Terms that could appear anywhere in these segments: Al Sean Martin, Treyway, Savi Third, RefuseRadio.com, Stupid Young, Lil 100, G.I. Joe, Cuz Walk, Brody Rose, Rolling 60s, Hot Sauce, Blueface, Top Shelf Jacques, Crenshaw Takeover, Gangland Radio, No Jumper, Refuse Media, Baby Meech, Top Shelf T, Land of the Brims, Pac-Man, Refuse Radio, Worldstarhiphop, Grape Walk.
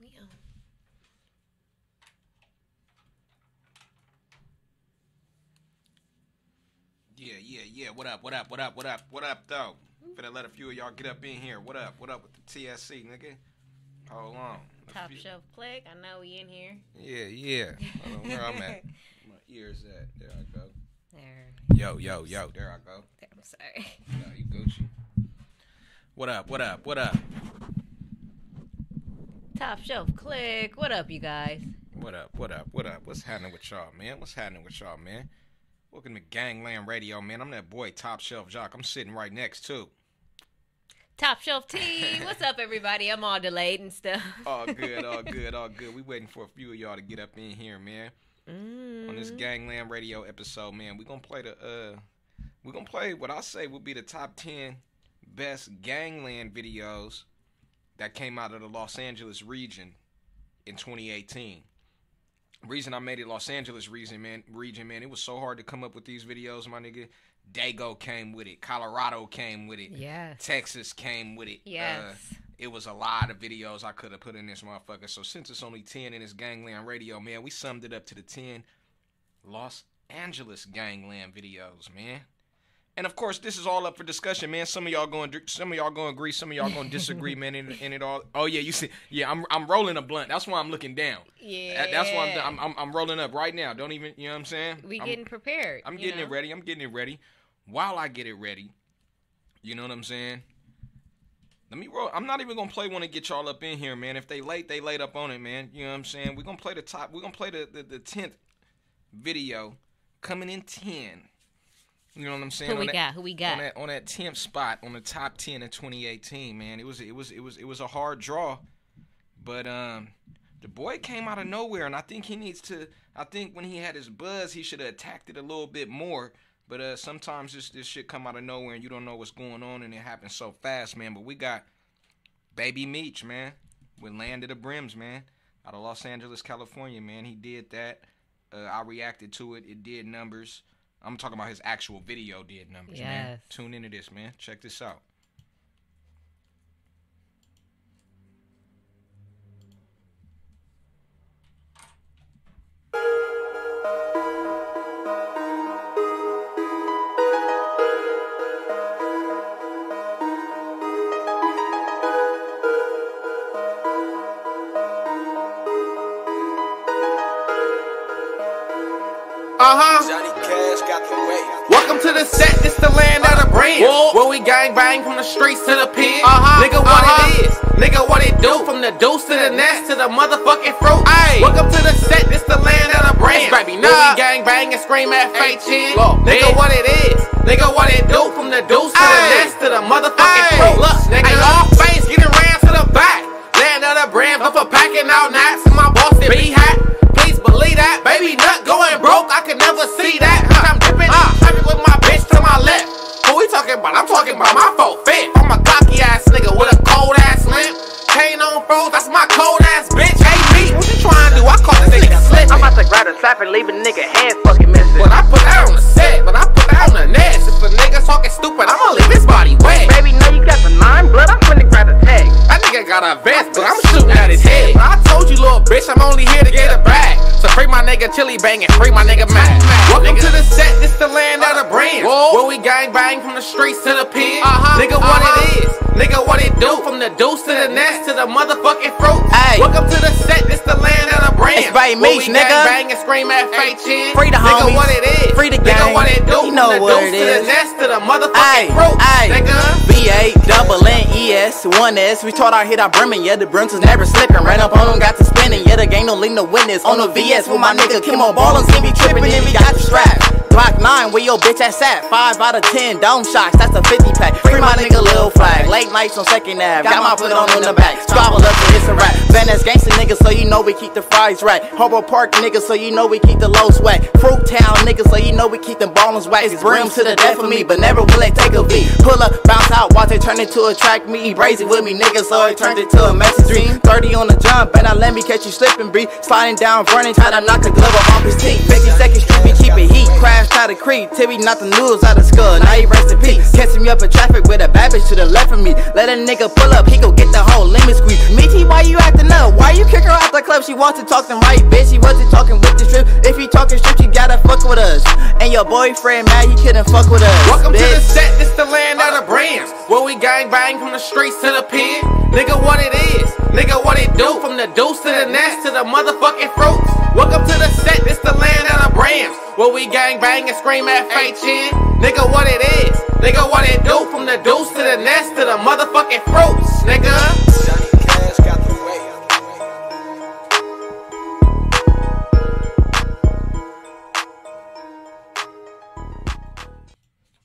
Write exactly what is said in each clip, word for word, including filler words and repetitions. Okay, we on. Yeah, yeah, yeah. What up, what up, what up, what up, what up, though? Finna let a few of y'all get up in here. What up, what up with the T S C, nigga? Hold on. Top Shelf Click. I know we in here. Yeah, yeah. I don't know where I'm at. My ears at. There I go. There. Yo, yo, yo. There I go. I'm sorry. No, you Gucci. What up, what up, what up? Top Shelf Click. What up, you guys? What up, what up, what up? What's happening with y'all, man? What's happening with y'all, man? Welcome to Gangland Radio, man. I'm that boy, Top Shelf Jacques. I'm sitting right next to Top Shelf T. What's up, everybody? I'm all delayed and stuff. All good, all good, all good. We waiting for a few of y'all to get up in here, man. Mm. On this Gangland Radio episode, man, we're going to play the, uh, we're going to play what I say will be the top ten best Gangland videos that came out of the Los Angeles region in twenty eighteen. Reason I made it Los Angeles region, man, region, man, it was so hard to come up with these videos, my nigga. Dago came with it. Colorado came with it. Yes. Texas came with it. Yes. Uh, it was a lot of videos I could have put in this motherfucker. So since it's only ten in this Gangland Radio, man, we summed it up to the ten Los Angeles Gangland videos, man. And of course, this is all up for discussion, man. Some of y'all going, some of y'all going to agree, some of y'all going to disagree, man. And, and it all, oh yeah, you see, yeah, I'm I'm rolling a blunt. That's why I'm looking down. Yeah, that's why I'm I'm I'm rolling up right now. Don't even, you know what I'm saying? We I'm, getting prepared. I'm getting know? it ready. I'm getting it ready. While I get it ready, you know what I'm saying? Let me roll. I'm not even gonna play one to get y'all up in here, man. If they late, they late up on it, man. You know what I'm saying? We're gonna play the top. We're gonna play the the, the tenth video coming in ten. You know what I'm saying? Who we that, got? Who we got? On that, on that tenth spot on the top ten in twenty eighteen, man. It was it was it was it was a hard draw, but um, the boy came out of nowhere, and I think he needs to. I think when he had his buzz, he should have attacked it a little bit more. But uh, sometimes this this shit come out of nowhere, and you don't know what's going on, and it happens so fast, man. But we got Baby Meech, man, with Land of the Brims, man, out of Los Angeles, California, man. He did that. Uh, I reacted to it. It did numbers. I'm talking about his actual video did numbers, yes. man. Tune into this, man. Check this out. The set, it's the land of the brands. Where we gang bang from the streets to the pen. Uh-huh, nigga, what uh-huh. it is? Nigga, what it do? From the deuce to the nest to the motherfucking fruit. Ayy, welcome to the set, it's the land of the brands. Baby, nah. Where we gang bang and scream at fake shit. Nigga, what it is? Nigga, what it do? From the deuce to the nest to the motherfucking fruit. Look, nigga, all face get around to the back. Land of the brands, up for packing all nights. And my boss did be hot. Please believe that. Baby, nut going broke. I could never see that. I'm dipping up. But I'm talking about my folk fit. I'm a cocky ass nigga with a cold ass limp. Chain on froze, that's my cold ass bitch. Hey B, what you trying to do? I call this nigga slipping. I'm about to grab and slap and leave a nigga hand fucking missing. But I put that on the set, but I put that on the nest. If a nigga talking stupid, I'ma leave his body wet. Baby, now you got the nine blood, I'm finna grab the tag. That nigga got a vest, but I'm shooting at his head. But I told you, little bitch, I'm only here to get a bag. So free my nigga Chili Bang and free my nigga Mac. Welcome nigga. to the set, this the land of the brands. Where we gang bang from the streets to the pen. Uh-huh, nigga, what uh-huh. it is? Nigga, what it do? From the deuce to the nest to the motherfucking fruit. Ayy, welcome to the set, this the land of the brands. It's by me, nigga. Gang bang and scream at fake chin. Free the homies. Nigga, what it is? Free the gang. Nigga, what it do? You know from the what deuce it is. To the nest to the motherfucking Ay. Fruit. Ayy, nigga. B A double N E S one S. We taught our hit our brimmin', yeah, the brims was never slippin'. Ran up on them, got to spinning, yeah, the gang don't leave no witness. On the V S with my nigga Kim on ballin', see me trippin' and we got you strapped. Block nine, where your bitch ass at? five out of ten, dome shots, that's a fifty pack. Free my nigga Lil Flag, late nights on second Ave. Got my foot on in the back, squabble up to hit a rap. Venice gangsta niggas, so you know we keep the fries right. Harbor Park niggas, so you know we keep the low swag. Fruit Town niggas, so you know we keep them ballins whack. It's brims to the death of me, but never will they take a beat. Pull up, bounce out, watch it turn into a track meet. Raise it with me, nigga, so it turned into a message dream. thirty on the jump, better let me catch you slipping, B. Sliding down, burning, try to knock the glove off his teeth. fifty seconds, keep it, keep it heat. Crash out of creep, till we knock the noodles out of skull. Now he rest in peace. Catching me up in traffic with a bad bitch to the left of me. Let a nigga pull up, he gon' get the whole limit squeeze. Meechie, why you acting up? Why you you kick her out the club, she wants to talk them right, bitch. She wasn't talking with the strip. If he talking strip, she gotta fuck with us. And your boyfriend mad, he couldn't fuck with us. Welcome bitch. To the set, this the land of the Brims. Where we gang bang from the streets to the pen. Nigga, what it is, nigga, what it do. From the deuce to the nest to the motherfucking fruits. Welcome to the set, this the land of the Brims. Where we gang bang and scream at fake chin. Nigga, what it is, nigga, what it do. From the deuce to the nest to the motherfucking fruits, nigga.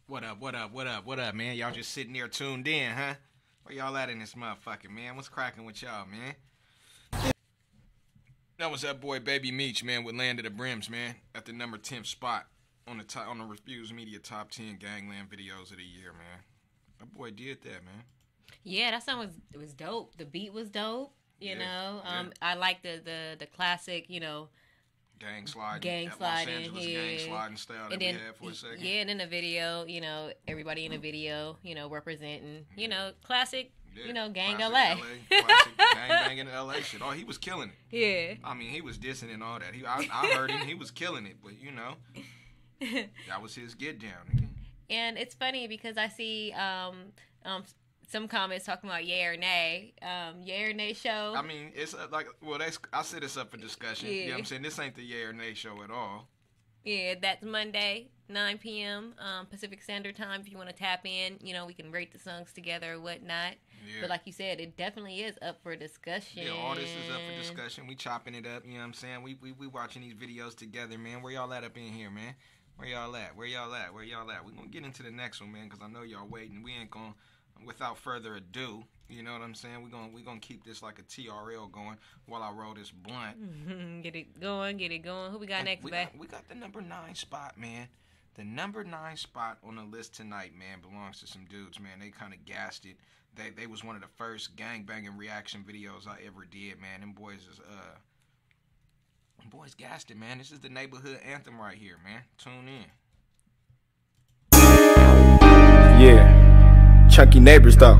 What up, what up, what up, what up, man? Y'all just sitting there tuned in, huh? Where y'all at in this motherfucker, man? What's cracking with y'all, man? That was that boy Baby Meech, man, with Land of the Brims, man. At the number tenth spot on the top, on the Refuse Media Top ten Gangland Videos of the Year, man. That boy did that, man. Yeah, that song was it was dope. The beat was dope, you yeah, know. Yeah. Um, I like the, the the classic, you know, gang sliding, gang sliding, gang sliding style that then, we had for a second. Yeah, and in the video, you know, everybody in the video, you know, representing, yeah. you know, classic, yeah. you know, gang classic L A. L A classic gang banging L A shit. Oh, he was killing it. Yeah. I mean, he was dissing and all that. He, I, I heard him. He was killing it, but you know, that was his get down. And it's funny because I see um um. some comments talking about yay or nay, um, yay or nay show. I mean, it's like, well, that's, I set this up for discussion. Yeah. You know what I'm saying? This ain't the yay or nay show at all. Yeah, that's Monday, nine p m Um, Pacific Standard Time. If you want to tap in, you know, we can rate the songs together or whatnot. Yeah. But like you said, it definitely is up for discussion. Yeah, all this is up for discussion. We chopping it up, you know what I'm saying? We we, we watching these videos together, man. Where y'all at up in here, man? Where y'all at? Where y'all at? Where y'all at? We're going to get into the next one, man, because I know y'all waiting. We ain't going to. Without further ado, you know what I'm saying? We're going to we're gonna keep this like a T R L going while I roll this blunt. Get it going, get it going. Who we got and next, we babe? Got, we got the number nine spot, man. The number nine spot on the list tonight, man, belongs to some dudes, man. They kind of gassed it. They they was one of the first gangbanging reaction videos I ever did, man. Them boys is, uh, them boys gassed it, man. This is the neighborhood anthem right here, man. Tune in. Yeah. Chunky neighbors though,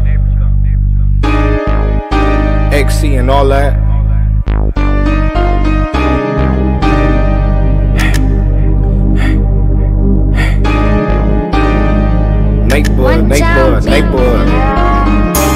X C and all that. Neighborhood, neighborhood, neighborhood.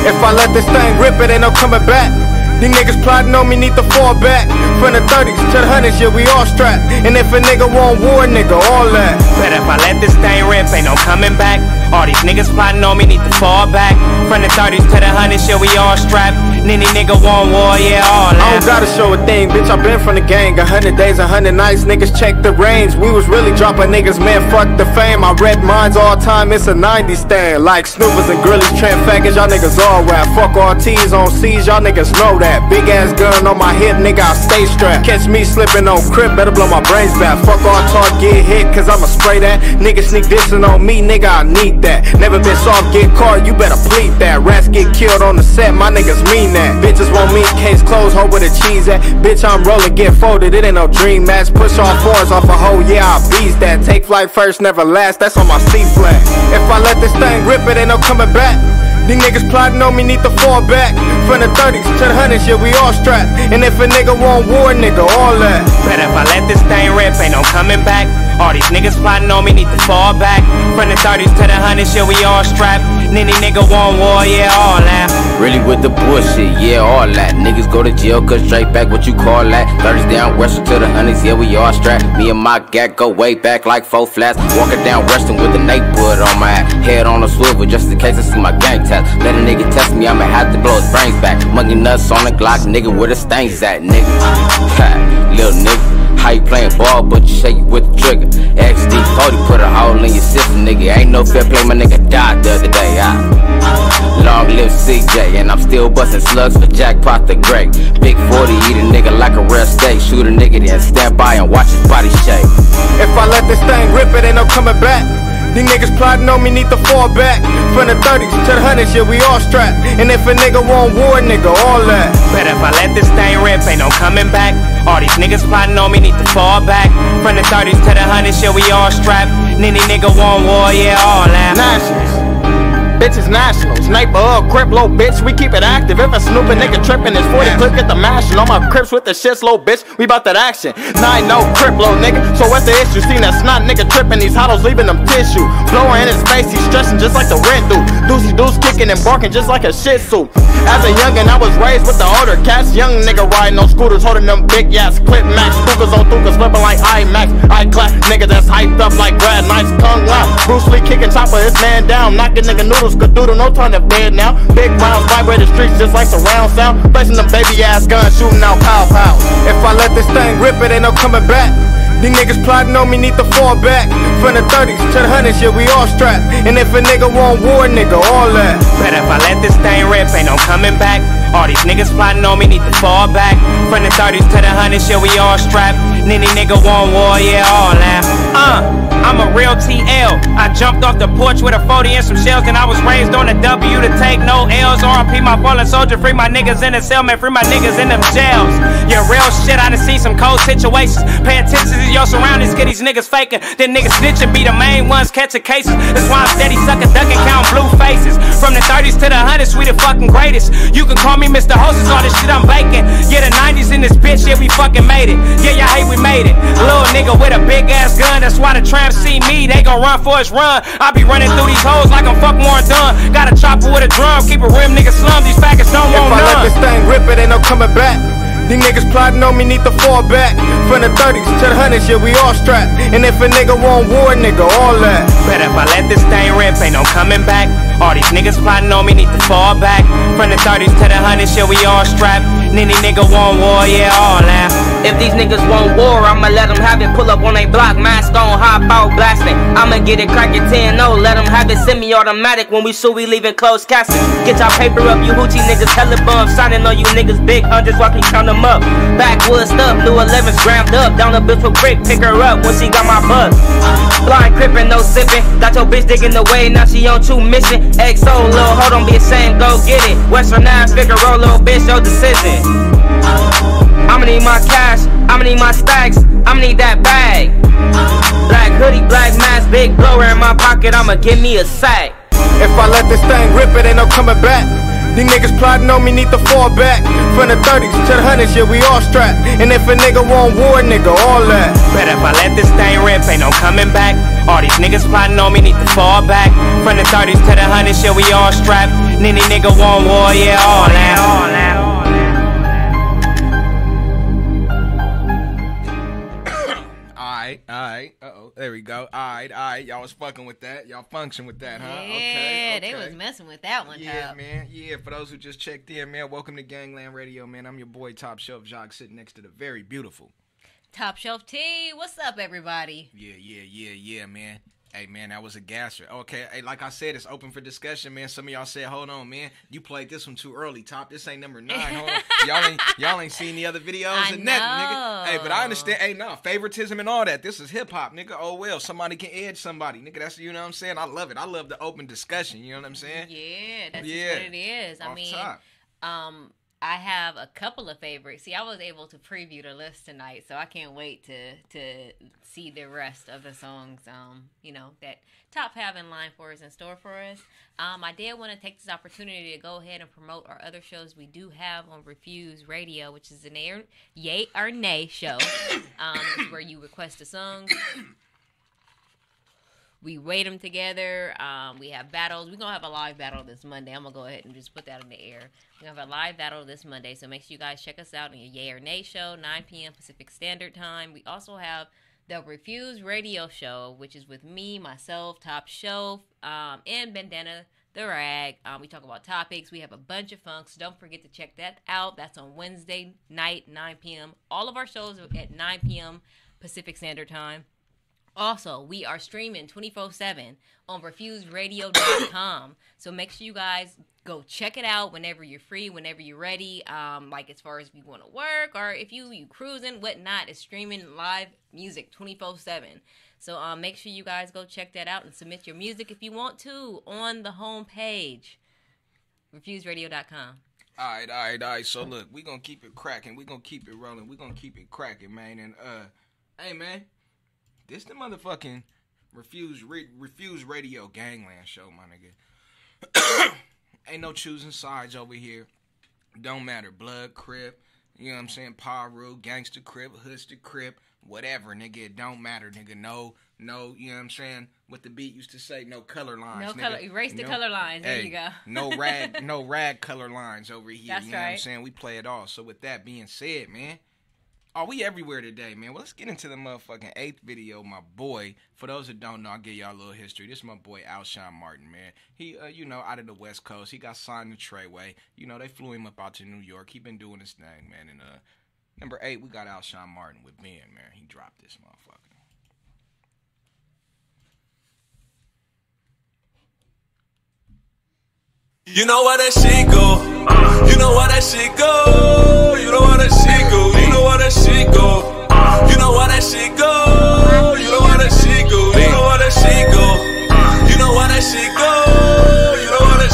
If I let this thing rip, it ain't no coming back. These niggas plotting on me, need to fall back. From the thirties to the hundreds, yeah, we all strapped. And if a nigga want war, nigga, all that. But if I let this thing rip, ain't no coming back. All these niggas plotting on me, need to fall back. From the thirties to the hundreds, yeah, we all strapped. And any nigga want war, yeah, all that. I don't gotta show a thing, bitch, I been from the gang. A hundred days, a hundred nights, niggas check the range. We was really dropping niggas, man, fuck the fame. I read minds all time, it's a nineties thing. Like Snoopers and Grillies, Tramp Faggots, y'all niggas all rap. Fuck all T's on C's, y'all niggas know that. Big ass gun on my hip, nigga, I stay strapped. Catch me slipping on crib, better blow my brains back. Fuck all talk, get hit, cause I'ma spray that. Nigga sneak dissing on me, nigga, I need that. Never been soft, get caught, you better plead that. Rats get killed on the set, my niggas mean that. Bitches want me, case closed, hoe with a cheese at. Bitch, I'm rolling, get folded, it ain't no dream match. Push all fours off a hoe, yeah, I beast that. Take flight first, never last, that's on my C-flat. If I let this thing rip, it ain't no coming back. These niggas plotting on me, need to fall back. From the thirties to the hundreds, yeah, we all strapped. And if a nigga want war, nigga, all that. But if I let this thing rip, ain't no coming back. All these niggas plotting on me, need to fall back. From the thirties to the hundreds, yeah, we all strapped. And any nigga want war, yeah, all that. Really with the bullshit, yeah, all that. Niggas go to jail, cut straight back, what you call that? thirties down Western to the hundreds, yeah, we all strapped. Me and my gat go way back like four flats. Walking down Western with a neighborhood on my ass. Head on a swivel, just in case I see my gang tap. Let a nigga test me, I'ma have to blow his brains back. Monkey nuts on the Glock, nigga, where the stains at, nigga? Little nigga, how you playing ball, but you shake with the trigger. X D forty, put a hole in your system, nigga. Ain't no fair play, my nigga died the other day. I long live C J, and I'm still busting slugs for Jackpot the Great. Big forty, eat a nigga like a rare steak. Shoot a nigga, then stand by and watch his body shake. If I let this thing rip, it ain't no coming back. These niggas plotting on me, need to fall back. From the thirties to the hundreds, yeah, we all strapped. And if a nigga want war, nigga, all that. But if I let this thing rip, ain't no coming back. All these niggas plotting on me, need to fall back. From the thirties to the hundreds, yeah, we all strapped. And any nigga want war, yeah, all that. Nationals, bitch is national. Sniper or crip, low bitch, we keep it active. If a snooper nigga trippin', it's forty clip, get the mashing. All my crips with the shits, low bitch, we bout that action. Nine no crip, low nigga, so what's the issue? Seen that snot nigga trippin', these hollows leaving them tissue. Blower in his face, he's stretching just like the rent dude. Doozy deuce kicking and barking just like a shih tzu. As a youngin', I was raised with the older cats. Young nigga riding on scooters, holding them big yats. Clip max, hookers on hookers, flippin' like I Max. I clap, nigga that's hyped up like Brad Knight's tongue loud. Bruce Lee kicking chopper, his man down. Knocking nigga noodles, cadoodle, no time to bed now. Big rounds vibrate the streets just like surround sound. Flashing them baby ass guns, shooting out pow pow. If I let this thing rip, it ain't no coming back. These niggas plotting on me, need to fall back. From the thirties to the hundreds, yeah, we all strapped. And if a nigga want war, nigga, all that. But if I let this thing rip, ain't no coming back. All these niggas plotting on me, need to fall back. From the thirties to the hundreds, yeah, we all strapped. Any nigga want war, yeah, all that. Uh, I'm a real T L. I jumped off the porch with a forty and some shells, and I was raised on a W to take no L's. R I P my fallen soldier, free my niggas in the cell, man, free my niggas in them jails. Yeah, real shit, I done seen some cold situations. Pay attention to your surroundings, get these niggas faking. Then niggas snitching, be the main ones catching cases. That's why I'm steady sucking, ducking, counting blue faces. From the thirties to the hundreds, we the fucking greatest. You can call me Mister Hostess, all this shit I'm baking. Yeah, the nineties in this bitch, yeah, we fucking made it. Yeah, y'all hate we made it. Little nigga with a big ass gun, that's why the tramps see me, they gon' run for his run. I be running through these hoes like I'm fuck Warren Dunn. Got a chopper with a drum, keep a rim nigga slum, these faggots don't want none. If I let this thing rip, it ain't no coming back. These niggas plotting on me, need to fall back. From the thirties to the hundreds, yeah, we all strapped. And if a nigga want war, nigga, all that. But if I let this thing rip, ain't no coming back. All these niggas plotting on me, need to fall back. From the thirties to the hundreds, yeah, we all strapped. Any nigga want war, yeah, all that. If these niggas want war, I'ma let them have it. Pull up on they block, mask on, hop out, blasting. I'ma get it crackin' ten oh, let them have it semi-automatic. When we shoot, we leaving closed casting. Get y'all paper up, you hoochie niggas hella bum. Signing on you niggas, big hundreds, watch me count them up. Backwoods up, new elevens grammed up. Down a bitch for brick, pick her up when she got my buzz. Blind crippin', no sippin'. Got your bitch digging away, now she on two mission. X O, lil' ho, don't be ashamed, go get it. Western Ave, Figaro, lil' bitch, your decision. I'ma need my cash, I'ma need my stacks, I'ma need that bag. Black hoodie, black mask, big blower in my pocket, I'ma give me a sack. If I let this thing rip, it ain't no coming back. These niggas plotting on me, need to fall back. From the thirties to the hundreds, yeah, we all strapped. And if a nigga want war, nigga, all that. But if I let this thing rip, ain't no coming back. All these niggas plotting on me, need to fall back. From the thirties to the hundreds, yeah, we all strapped. And any nigga want war, yeah, all that, all that. Alright, uh-oh, there we go. Alright, alright, y'all was fucking with that. Y'all function with that, huh? Yeah, okay, okay. They was messing with that one, yeah, top. Man. Yeah, for those who just checked in, man, welcome to Gangland Radio, man. I'm your boy, Top Shelf Jacques, sitting next to the very beautiful Top Shelf T. What's up, everybody? Yeah, yeah, yeah, yeah, man. Hey, man, that was a gasser. Okay, hey, like I said, it's open for discussion, man. Some of y'all said, hold on, man, you played this one too early, Top. This ain't number nine. Hold on. Y'all ain't, y'all ain't seen the other videos I and know. Nothing, nigga. Hey, but I understand. Hey, no, favoritism and all that. This is hip-hop, nigga. Oh, well, somebody can edge somebody. Nigga, that's, you know what I'm saying? I love it. I love the open discussion, you know what I'm saying? Yeah, that's yeah. what it is. I Off mean, top. um... I have a couple of favorites. See, I was able to preview the list tonight, so I can't wait to to see the rest of the songs, um, you know, that Top have in line for us, in store for us. Um, I did want to take this opportunity to go ahead and promote our other shows we do have on Refuse Radio, which is an air, yay or nay show, um, where you request a song. We rate them together. Um, we have battles. We're going to have a live battle this Monday. I'm going to go ahead and just put that in the air. We're going to have a live battle this Monday. So make sure you guys check us out on your Yay or Nay show, nine p.m. Pacific Standard Time. We also have the Refuse Radio show, which is with me, myself, Top Shelf, um, and Bandana the Rag. Um, we talk about topics. We have a bunch of funks. Don't forget to check that out. That's on Wednesday night, nine p.m. All of our shows are at nine p.m. Pacific Standard Time. Also, we are streaming twenty-four seven on Refuse Radio dot com. So make sure you guys go check it out whenever you're free, whenever you're ready. Um, like as far as if you want to work or if you you cruising, whatnot, it's streaming live music twenty-four seven. So um, make sure you guys go check that out and submit your music if you want to on the homepage, Refuse Radio dot com. All right, all right, all right. So look, we're going to keep it cracking. We're going to keep it rolling. We're going to keep it cracking, man. And uh, hey, man. This the motherfucking Refuse Re- Refuse Radio Gangland show, my nigga. Ain't no choosing sides over here. Don't matter. Blood, Crip, you know what I'm saying? Paru, Gangster Crip, Hoodster Crip, whatever, nigga. It don't matter, nigga. No, no, you know what I'm saying? What the beat used to say, no color lines. No nigga. color, erase no, the color lines. There hey, you go. no rag, no rag color lines over here. That's you know right. what I'm saying? We play it all. So with that being said, man, oh, we everywhere today, man. Well, let's get into the motherfucking eighth video, my boy. For those that don't know, I'll give y'all a little history. This is my boy, Al Sean Martin, man. He, uh, you know, out of the West Coast. He got signed to Treyway. You know, they flew him up out to New York. He been doing his thing, man. And uh, number eight, we got Al Sean Martin with Ben, man. He dropped this motherfucker. You know where that shit go. Uh, you know where that shit go. You know where that shit go. You know where that shit go. You know where that shit go. You know where that shit go. You know where that shit go. You know where that shit go. You know where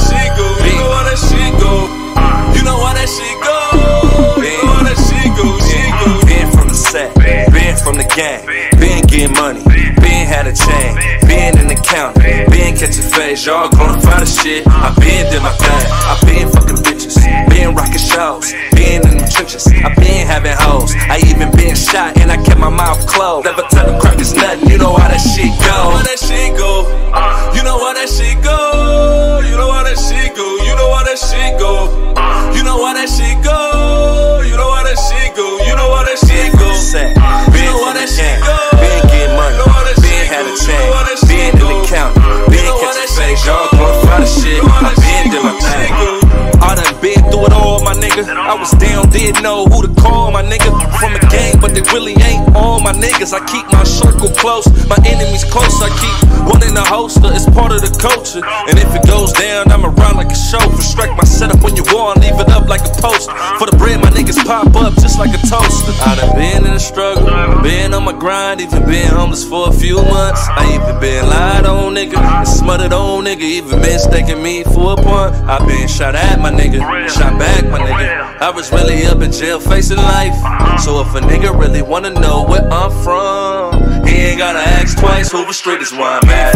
that shit go. You know where that shit go. You know where that shit go. You know where that shit go. Been from the set, been from the gang, been getting money, been had a chain, been in the county, been catching phase. Y'all gonna find the shit. I been did my thing, I been fucking bitches, been rocking shows, been in the trenches. I been having hoes, I even been shot and I kept my mouth closed. Never tell them crack is nothing, you know how that shit go. You know how that shit go, you know how that shit go, you know how that shit go, you know how that shit go, you know how that shit go, you know how that shit go, you know how that shit go. You know how that shit go, been getting money, been had a chain, been in the county, been catching face, y'all glorify the shit, I been did my thing. I done been through it all, my nigga. I was down, didn't know who to call, my nigga. From a gang, but they really ain't all my niggas. I keep my circle close, my enemies close. I keep one in the holster, it's part of the culture. And if it goes down, I'm around like a chauffeur. Strike my setup when you want, leave it up like a post. For the bread, my niggas pop up just like a toaster. I done been in the struggle, been on my grind, even been homeless for a few months. I even been lied on, nigga, and smothered on, nigga. Even been staking me for a punt. I been shot at, my nigga, shot back, my nigga. I was really up in jail facing life. So if a nigga really wanna know where I'm from, he ain't gotta ask twice. Hoover Street is where I'm at.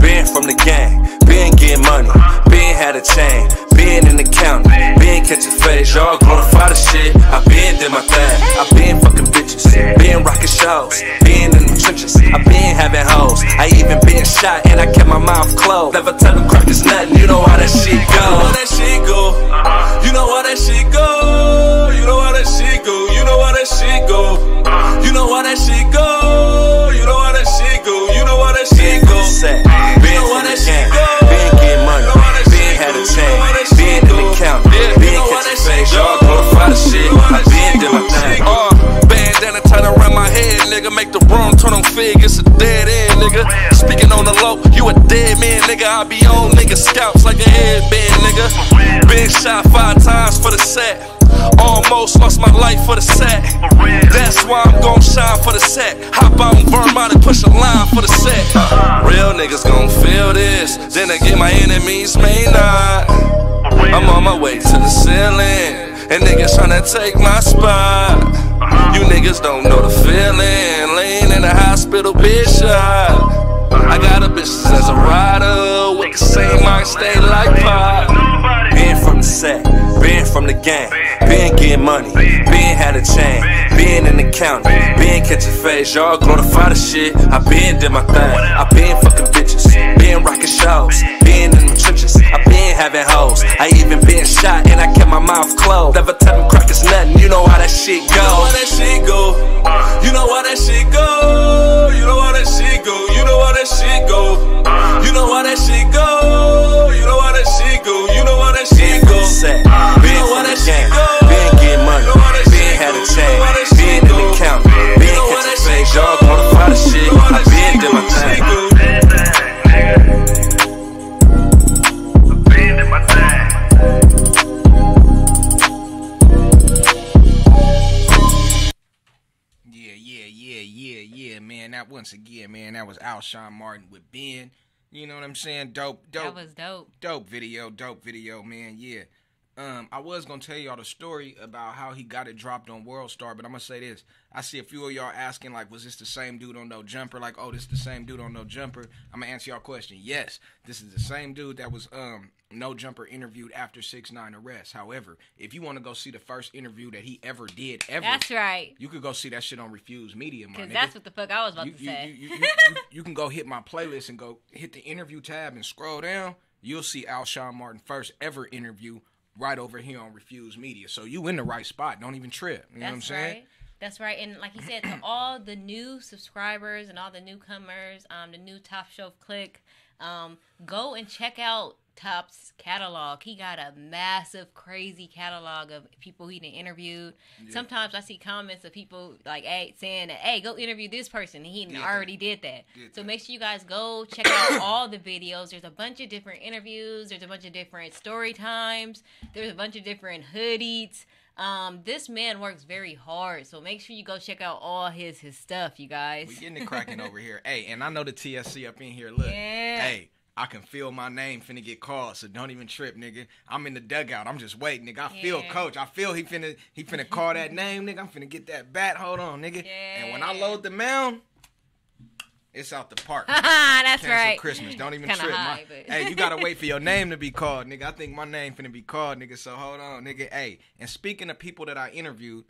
Been from the gang, been getting money, been had a chain, been in the county, been catching phase. Y'all glorify the shit. I been did my thing, I been fucking bitches, been rocking shows, been in the trenches. I been having hoes, I even been shot and I kept my mouth closed. Never tell them crack is nothing. You know how that shit go. You know how that shit go. You know how that shit go. You know how that shit go. You know how that shit go. You know how that shit go. You know how that shit go. You know how that shit go. You know how that shit go. Been getting money, been had a chain, been in the county, been catching things. Y'all glorify the shit. I been did my thing. Bandana tied around my head, nigga. Make the room turn on fig. It's a dead end, nigga. Speaking on the low, you a dead man, nigga. I be on nigga scouts like a headband, nigga. Been shot five times for the set. Almost lost my life for the set. That's why I'm gon' shine for the set. Hop out and burn out and push a line for the set. Real niggas gon' feel this. Then again, my enemies may not. I'm on my way to the ceiling. And niggas tryna take my spot. You niggas don't know the feeling. Laying in the hospital, bitch shot. I got a bitch as a rider. We can same mind, stay like pop. Been from the set, been from the gang, been getting money, been had a chain, been in the county, been catching phase. Y'all glorify the shit. I been did my thing, I been fucking bitches, been rocking shows, been in the trenches. I been having hoes, I even been shot and I kept my mouth closed. Never tell them crack is nothing. You know how that shit go. You know how that shit go. You know how that shit go. You know how that shit go. You know how that shit go. You know how that shit go. You know how that shit go. You know how that shit go. You know how that shit go. Been getting money, been had a chain, been in the county, been catching things. Y'all glorify the shit. I been did my thing. Once again, man, that was Al Sean Martin with Ben. You know what I'm saying? Dope, dope. That was dope. Dope video, dope video, man. Yeah. Um, I was going to tell y'all the story about how he got it dropped on World Star, but I'm going to say this. I see a few of y'all asking, like, was this the same dude on No Jumper? Like, oh, this is the same dude on No Jumper. I'm going to answer y'all question. Yes, this is the same dude that was um, No Jumper interviewed after six nine arrest. However, if you want to go see the first interview that he ever did, ever. That's right. You could go see that shit on Refuse Media, man. Because that's what the fuck I was about you, to you, say. You, you, you, you, you can go hit my playlist and go hit the interview tab and scroll down. You'll see Al Sean Martin first ever interview right over here on Refuse Media. So you in the right spot. Don't even trip. You That's know what I'm saying? Right. That's right. And like you said, to all the new subscribers and all the newcomers, um, the new Top Shelf click, um, go and check out Top's catalog. He got a massive, crazy catalog of people he done interviewed. Yeah. Sometimes I see comments of people like hey, saying, that, hey, go interview this person. He did already that. did that. Did so that. Make sure you guys go check out all the videos. There's a bunch of different interviews. There's a bunch of different story times. There's a bunch of different hoodies. Um, this man works very hard, so make sure you go check out all his his stuff, you guys. We're getting it cracking over here. Hey, and I know the T S C up in here. Look. Yeah. Hey. I can feel my name finna get called, so don't even trip, nigga. I'm in the dugout. I'm just waiting, nigga. I yeah. feel coach. I feel he finna he finna call that name, nigga. I'm finna get that bat. Hold on, nigga. Yeah. And when I load the mound, it's out the park. That's Cancel right. Christmas. Don't even Kinda trip. High, my, but... hey, you gotta wait for your name to be called, nigga. I think my name finna be called, nigga. So hold on, nigga. Hey, and speaking of people that I interviewed,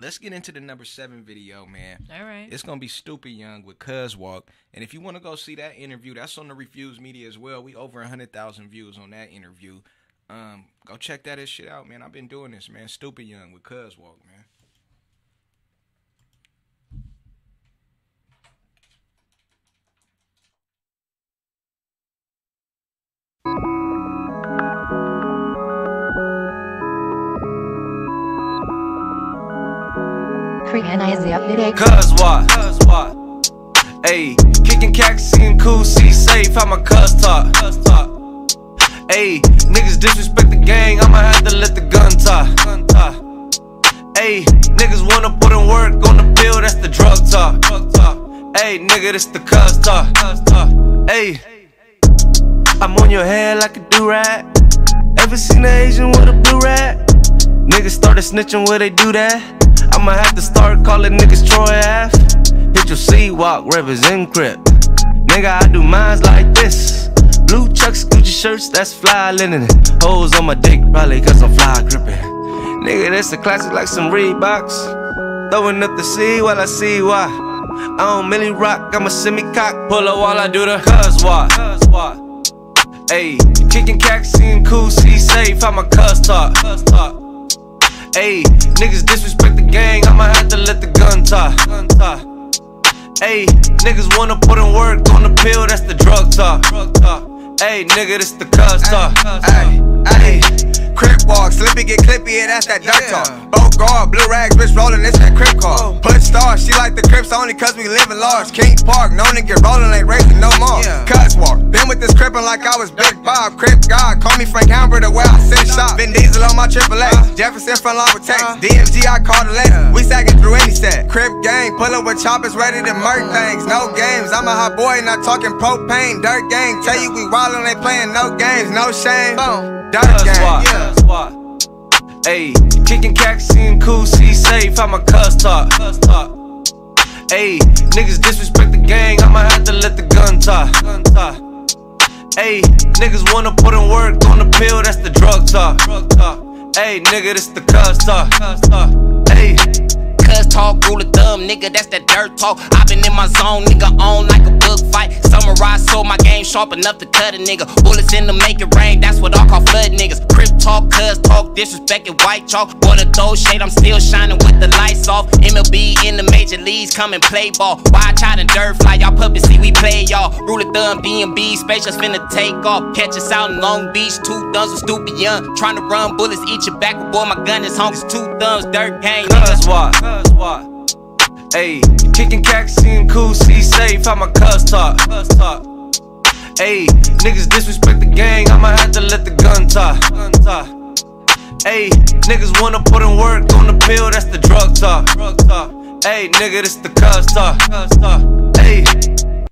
let's get into the number seven video, man. All right. It's going to be Stupid Young with Cuz Walk. And if you want to go see that interview, that's on the Refuse Media as well. We over one hundred thousand views on that interview. Um, Go check that shit out, man. I've been doing this, man. Stupid Young with Cuz Walk, man. Cuz what? Cuz what? Ayy, kicking cacks, singing cool, city safe, how my cuz talk. Ayy, niggas disrespect the gang, I'ma have to let the gun talk. Ayy, niggas wanna put in work on the bill, that's the drug talk. Ayy, nigga, this the cuz talk. Ayy, I'm on your head like a do-rag. Ever seen an Asian with a blue rat? Niggas started snitching where they do that. I'ma have to start calling niggas Troy F. Hit your C-Walk, represent Crip. Nigga, I do mines like this. Blue chucks, Gucci shirts, that's fly linen. Hoes on my dick, probably cause I'm fly gripping. Nigga, that's a classic like some Reeboks. Throwing up the C while I see why. I don't really rock, I'm a semi-cock. Pull up while I do the cuz walk. Ayy, kicking cacks, seeing cool, see safe, how my cuz talk. Ayy, niggas disrespect the gang, I'ma have to let the gun talk. Ayy, niggas wanna put in work on the pill, that's the drug talk. Ayy, nigga, this the cuz talk. Ayy, ayy, Crip walk, slippy get clippy, and that's that duck yeah. talk. Both guard, blue rags, bitch rollin', it's that Crip call. Put stars, she like the Crips only cuz we livin' large. King Park, no nigga rollin', ain't racing no more. Yeah. Cuz walk, been with this Crippin' like I was Big Bob. Crip God, call me Frank Hamburg, the way I send shot. Vin Diesel on my triple A. Jefferson from line with Texas. D M G, I call the letter. We sagging through any set. Crip gang, pullin' with choppers, ready to murk things. No games, I'm a hot boy, not talkin' propane. Dirt gang, tell you we wildin', ain't playin' no games, no shame. Dirt gang. Ayy, kicking cacks, seeing cool, see safe, how my cuz talk. Ayy, niggas disrespect the gang, I'ma have to let the gun talk. Ayy, niggas wanna put in work on the pill, that's the drug talk. Ayy, nigga, this the cuz talk. Ayy. Cuz talk, rule of thumb, nigga, that's that dirt talk. I been in my zone, nigga, on like a book fight. Summarize, so my game sharp enough to cut a nigga. Bullets in the make it rain, that's what I call flood niggas. Crip talk, cuz talk, disrespecting white chalk. Wanna throw shade, I'm still shining with the lights off. M L B in the major leagues, come and play ball. Why try to dirt fly, y'all puppets see we play y'all. Rule of thumb, D M B, spaceships finna take off. Catch us out in Long Beach, two thumbs with Stupid Young. Trying to run, bullets eat your back, but boy, my gun is home. It's two thumbs, dirt gang, nigga. Cuz what? What? Ayy, kicking cacks, seeing cool, see safe, how my cuz talk. Ayy, niggas disrespect the gang, I'ma have to let the gun talk. Ayy, niggas wanna put in work on the pill, that's the drug talk. Ayy, nigga, this the cuz talk. Ayy.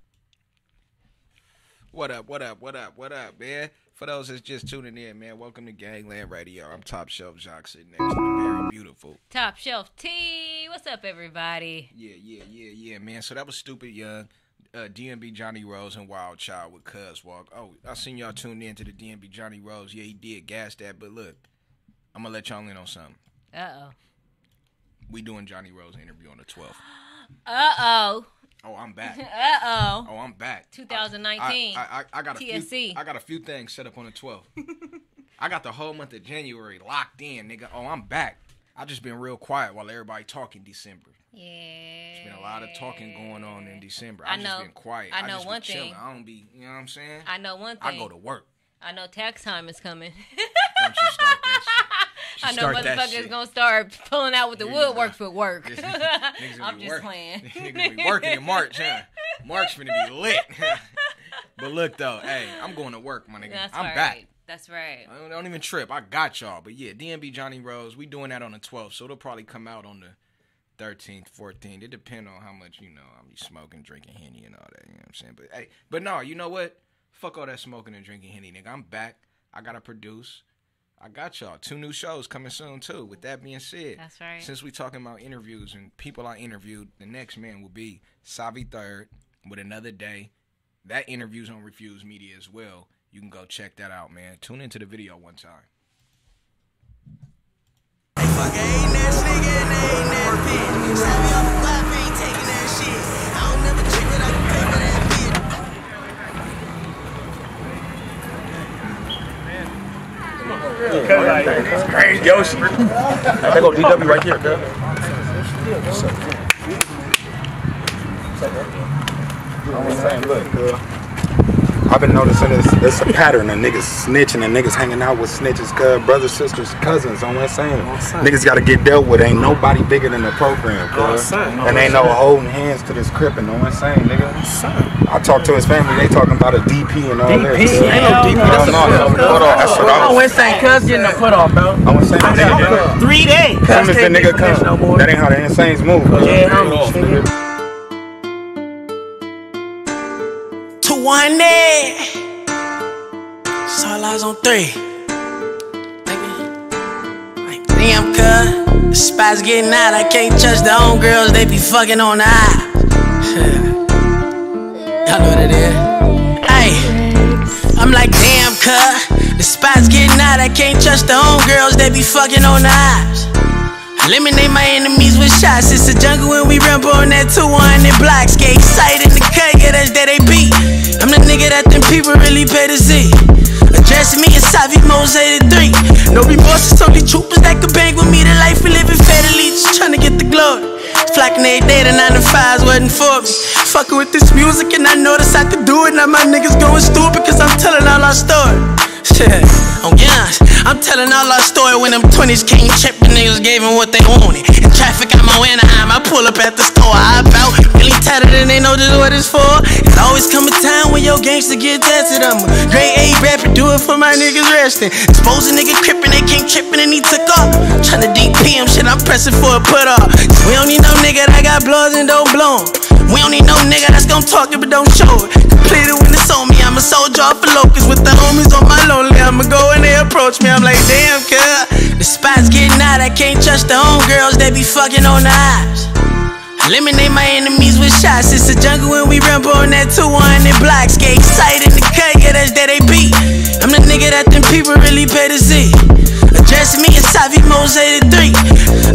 What up, what up, what up, what up, man? For those that's just tuning in, man, welcome to Gangland Radio. I'm Top Shelf Jacques, sitting next to the very beautiful Top Shelf T. What's up, everybody? Yeah, yeah, yeah, yeah, man. So that was Stupid Young, uh, D M B Johnny Rose, and Wild Child with Cuz Walk. Oh, I seen y'all tuned in to the D M B Johnny Rose. Yeah, he did gas that, but look, I'm going to let y'all in on something. Uh-oh. We doing Johnny Rose interview on the twelfth. Uh-oh. Oh, I'm back. Uh-oh. Oh, I'm back. twenty nineteen. I, I, I, I got a T S C. Few, I got a few things set up on the twelfth. I got the whole month of January locked in, nigga. Oh, I'm back. I just been real quiet while everybody talking December. Yeah. There's been a lot of talking going on in December. I, I know. just been quiet. I know I just one been thing. Chilling. I don't be, you know what I'm saying? I know one thing. I go to work. I know tax time is coming. Don't you start that shit. I know motherfuckers gonna start pulling out with the woodwork for work. I'm just playing. Niggas gonna be working in March, huh? March finna be lit. But look though, hey, I'm going to work, my nigga. That's I'm right. back. That's right. I don't, don't even trip. I got y'all. But yeah, D M B Johnny Rose, we doing that on the twelfth, so it'll probably come out on the thirteenth, fourteenth. It depends on how much, you know, I'm smoking, drinking Henny and all that. You know what I'm saying? But hey, but no, you know what? Fuck all that smoking and drinking Henny, nigga. I'm back. I gotta produce. I got y'all. Two new shows coming soon, too. With that being said, that's right. Since we talking about interviews and people I interviewed, the next man will be Savi Third with Another Day. That interview's on Refuse Media as well. You can go check that out, man. Tune into the video one time. Fuck, ain't that nigga and ain't that bitch. Set me off the vibe, ain't taking that shit. I don't never check it, I can pay for that bitch. It's crazy, Yoshi. I go D W right here, girl. What's up? What's up, girl? I'm saying, look, girl. I've been noticing this. It's a pattern of niggas snitching and niggas hanging out with snitches, cuz brothers, sisters, cousins. I'm not saying niggas got to get dealt with. Ain't nobody bigger than the program, cuz. And ain't no holding hands to this crippin'. I'm not saying, nigga. I talked to his family. They talking about a D P and all that. D P? This, ain't no D P. That's no, no, no, put off. That's what I was saying. Cuz getting a put off, bro. I was saying that. Three days. Soon as the nigga comes, no that ain't how the Insanes move. Yeah, homie. To one day. All eyes on three. Like, damn, cuz. The spot's getting out. I can't touch the own girls. They be fucking on the eye. Y'all know what it is. Ay, I'm like, damn, cuz. The spot's getting out. I can't trust the homegirls. They be fucking on the ops. Eliminate my enemies with shots. It's a jungle when we rumble on that two hundred blocks. Get excited in the cut, yeah, that's that they beat. I'm the nigga that them people really pay to see. Address me as Savi Mose eighty-three. No remorse, it's only troopers that could bang with me. The life we living fatally, just tryna get the glory. Flocking every day, the nine to fives wasn't for me. Fucking with this music and I noticed I could do it. Now my niggas going stupid cause I'm telling all our story. Shit, I'm honest, I'm telling all our story. When them twenties came tripping, niggas gave them what they wanted. In traffic, I'm on Anaheim, I pull up at the store. I bout, really tatted and they know just what it's for. It's always come a time when your gangster get tested. I'm a grade A rapper, do it for my niggas resting. Exposing nigga crippin', they came trippin' and he took off. Tryna D P him, shit, I'm pressing for a put off. We don't need no nigga that got bloods and don't blow em. We don't need no nigga that's gon' talk it but don't show it. Completed when it's on me, I'm a soldier off a locust. With the homies on my lonely, I'ma go and they approach me. I'm like, damn, cuz. The spot's getting out, I can't trust the homegirls. They be fucking on the ops. Eliminate my enemies with shots. It's a jungle when we rumble on that two hundred blocks. Get excited in the cut, yeah, that's that they beat. I'm the nigga that them people really pay to see. Address me as Savi Mose eighty-three.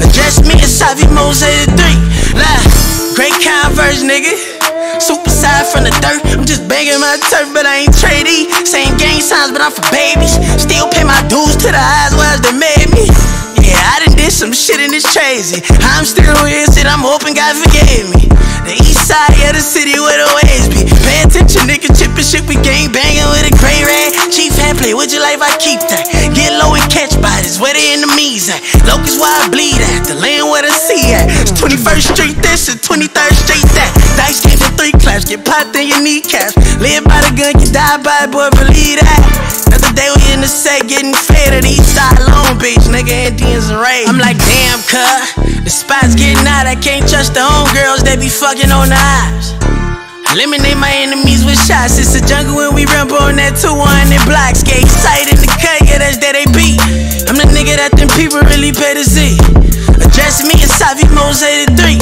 Address me as Savi Mose eighty-three. Lie, great Converse, nigga. Super side from the dirt. I'm just banging my turf, but I ain't tradie. Same gang signs, but I'm for babies. Still pay my dues to the eyes where they made me. Yeah, I done did some shit and it's crazy. I'm still here, shit, I'm hoping God forgave me. The east side of the city where the waves be. Pay attention, nigga, chippin' shit, we gang bangin' with a gray rag. Chief hand play, would you like if I keep that? Get low and catch bodies, where the enemies at? Locusts where I bleed at, the land where the sea at. It's twenty-first street this and twenty-third street that. Dice came in three claps, get popped in your kneecaps. Live by the gun, you die by it, boy, believe that. Another day we in the set, getting fed at the east side Long Beach, nigga, and D. I'm like, damn, cuz. The spot's getting out, I can't trust the homegirls. They be fucking on the eyes. Eliminate my enemies with shots. It's a jungle when we rumble on that two hundred blocks. Get excited in the cut, yeah, that's that A B. I'm the nigga that them people really pay to see. Address me as Savi Mose eighty-three.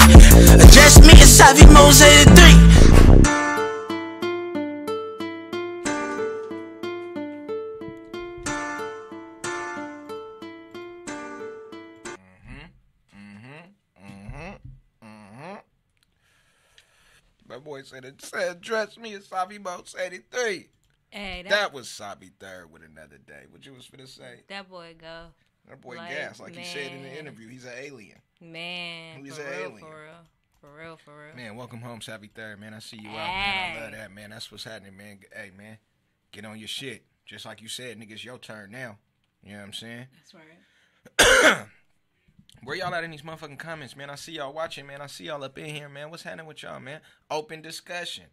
Address me as Savi Mose eighty-three. Said, said, dress me as Savi Moats eighty-three. Hey, that, that was Savi Third with Another Day. What you was finna say? That boy go. That boy like, gas. Like man. He said in the interview, he's an alien. Man. He's an real, alien. For real. For real, for real. Man, welcome home, Savi Third, man. I see you hey. out, man. I love that, man. That's what's happening, man. Hey, man, get on your shit. Just like you said, nigga, it's your turn now. You know what I'm saying? That's right. Where y'all at in these motherfucking comments, man? I see y'all watching, man. I see y'all up in here, man. What's happening with y'all, man? Open discussion.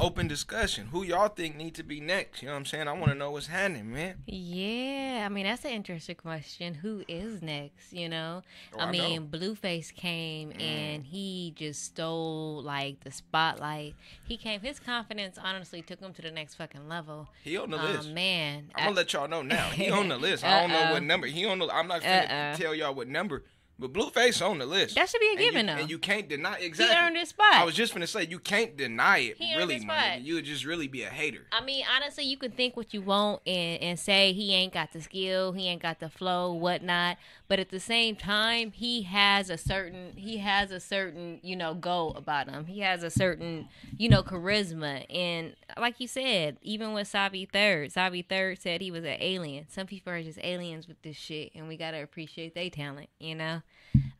Open discussion. Who y'all think need to be next? You know what I'm saying? I want to know what's happening, man. Yeah. I mean, that's an interesting question. Who is next, you know? Oh, I, I mean, know. Blueface came mm. and he just stole, like, the spotlight. He came. His confidence, honestly, took him to the next fucking level. He on the um, list. man. I'm going to let y'all know now. He on the list. I don't know what number. He on the I'm not going to tell y'all what number. But Blueface on the list. That should be a given, though. And you can't deny exactly. He earned his spot. I was just gonna say you can't deny it. He earned his spot. You would just really be a hater. I mean, honestly, you can think what you want and and say he ain't got the skill, he ain't got the flow, whatnot. But at the same time, he has a certain he has a certain you know go about him. He has a certain you know charisma. And like you said, even with Savi Third, Savi Third said he was an alien. Some people are just aliens with this shit, and we gotta appreciate their talent. You know.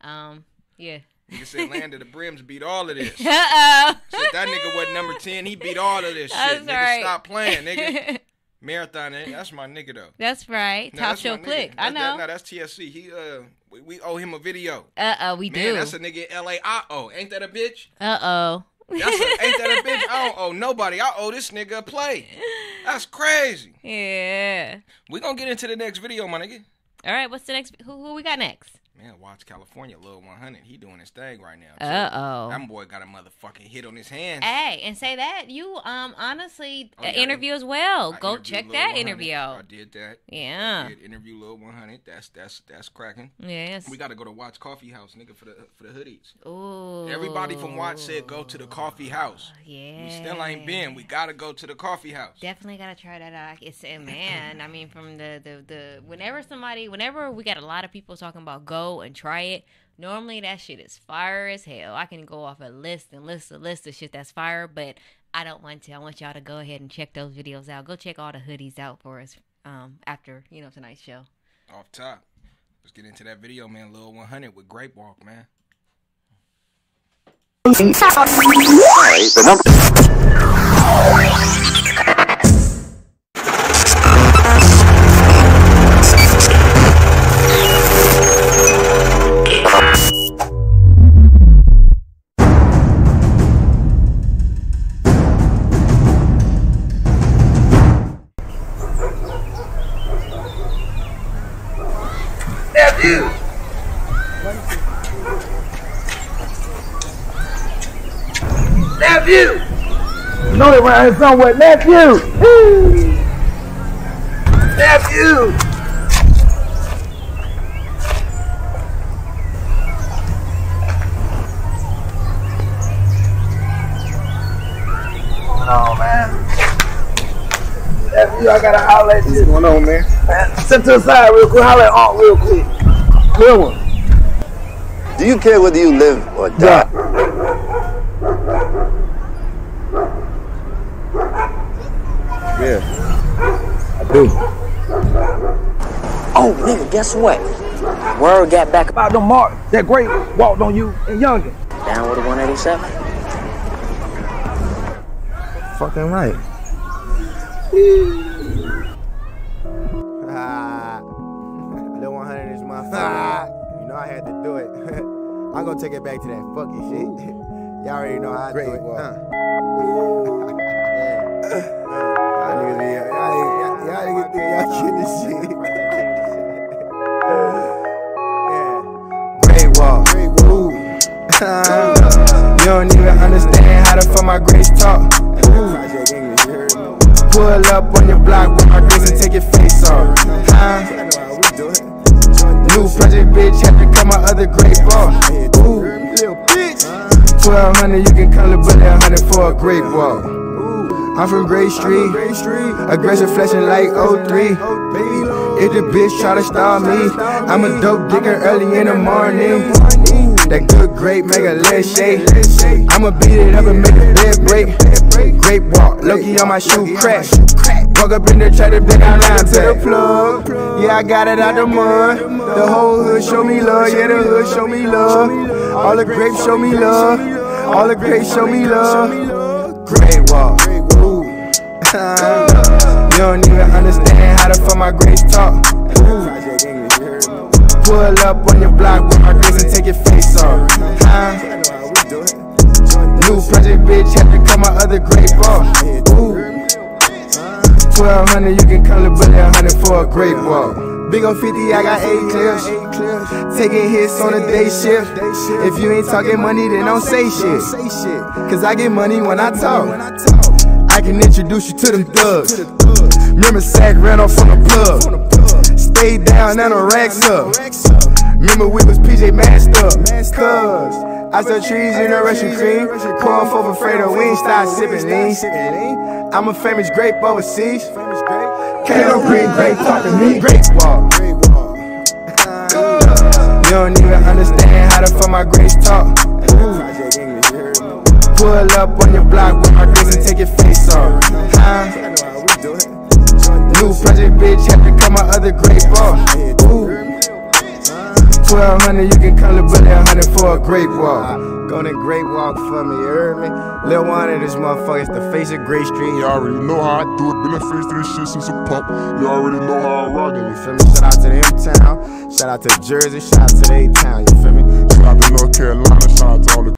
Um, yeah. Nigga said Land of the Brims beat all of this. Uh-oh. Shit, that nigga wasn't number ten. He beat all of this that's shit. Nigga, right. Stop playing, nigga. Marathon, that's my nigga, though. That's right. No, Top Show Click. I know. That, no, that's T S C. He, uh, we, we owe him a video. Uh-oh, we Man, do. Man, that's a nigga in L A I owe. Ain't that a bitch? Uh-oh. That's a, ain't that a bitch? I don't owe nobody. I owe this nigga a play. That's crazy. Yeah. We gonna get into the next video, my nigga. All right, what's the next? Who, who we got next? Man, watch California, Lil one hundred. He doing his thing right now. Uh-oh. That boy got a motherfucking hit on his hands. Hey, and say that. You, um, honestly, oh, yeah, interview I, as well. I Go check that interview. I did that. Yeah. I did interview Lil one hundred. That's, that's, that's cracking. Yes. We got to go to Watch Coffee House, nigga, for the for the hoodies. Ooh. Everybody from Watch said go to the coffee house. Yeah. We still ain't been. We got to go to the coffee house. Definitely got to try that out. It's, man, I mean, from the, the, the, whenever somebody, whenever we got a lot of people talking about go, and try it. Normally that shit is fire as hell. I can go off a list and list a list of shit that's fire, but I don't want to. I want y'all to go ahead and check those videos out. Go check all the hoodies out for us um, after, you know, tonight's show. Off top. Let's get into that video, man. Lil one hundred with Grape Walk, man. I know they around here somewhere. Nephew! Woo. Nephew! What's going on, man? Nephew, I gotta holler at you. What's going on, man? man? Sit to the side real quick. Holler at Aunt real quick. Good one. Do you care whether you live or die? Yeah. Yeah, I do. Oh, nigga, guess what? Word got back about them Martin. That Grape walked on you and Youngin. Down with the one eighty-seven. Fucking right. Ah, Lil one hundred is my fucking. You know I had to do it. I'm gonna take it back to that fucking shit. Y'all already know how I Grape do it. Walk. Huh? Yeah. Y'all niggas think y'all kidding this shit. Yeah. Great wall. Great wall. You don't even understand how to fuck my grace talk. Pull up on your block with my grace and take your face off. Huh? New project bitch, had to cut my other grape off. Ooh, little bitch. twelve hundred, you can call it but that one hundred for a grape walk. I'm from Gray Street, aggression flashing like oh three. If the bitch try to stall me, I'm a dope digger early in the morning. That good grape make a leg shake. I'ma beat it up and make the bed break. Grape walk, Loki on my shoe crack. Walk up in the trap to bend around to the plug. Yeah, I got it out the mud. The whole hood show me love. Yeah, the hood show me love. All the grapes show me love. All the grapes show me love. Grape walk. You don't even understand how to fuck my grace talk. Ooh. Pull up on your block with my grace and take your face off. Huh? New project bitch, had to cut my other grape off. Ooh. twelve hundred, you can call it but that one hundred for a grape walk. Big on fifty, I got eight clips. Taking hits on a day shift. If you ain't talking money, then don't say shit. Cause I get money when I talk. I can introduce you to them thugs. Remember Sack ran off on the plug. Stayed down and the racks up. Remember we was P J masked up. Cuz I sell trees in the Russian cream. Corn for Fredo, we ain't start sipping lean. I'm a famous grape overseas. Can't no green grape talk to me. Grape walk. You don't even understand how to fuck my grace talk. Pull up on your block with my grace and take your face off. Huh? New project bitch, had to cut my other grape off. Ooh. twelve hundred, you can call it but that one hundred for a grape walk. Gonna Grape Walk for me, you heard me? Lil one hundred, this motherfucker is the face of Gray Street. You already know how I do it, been the face of this shit since a pup. You already know how I rock it, you feel me? Shout out to the M-Town, shout out to Jersey, shout out to the A-Town, you feel me? Shout out to North Carolina, shout out to all the...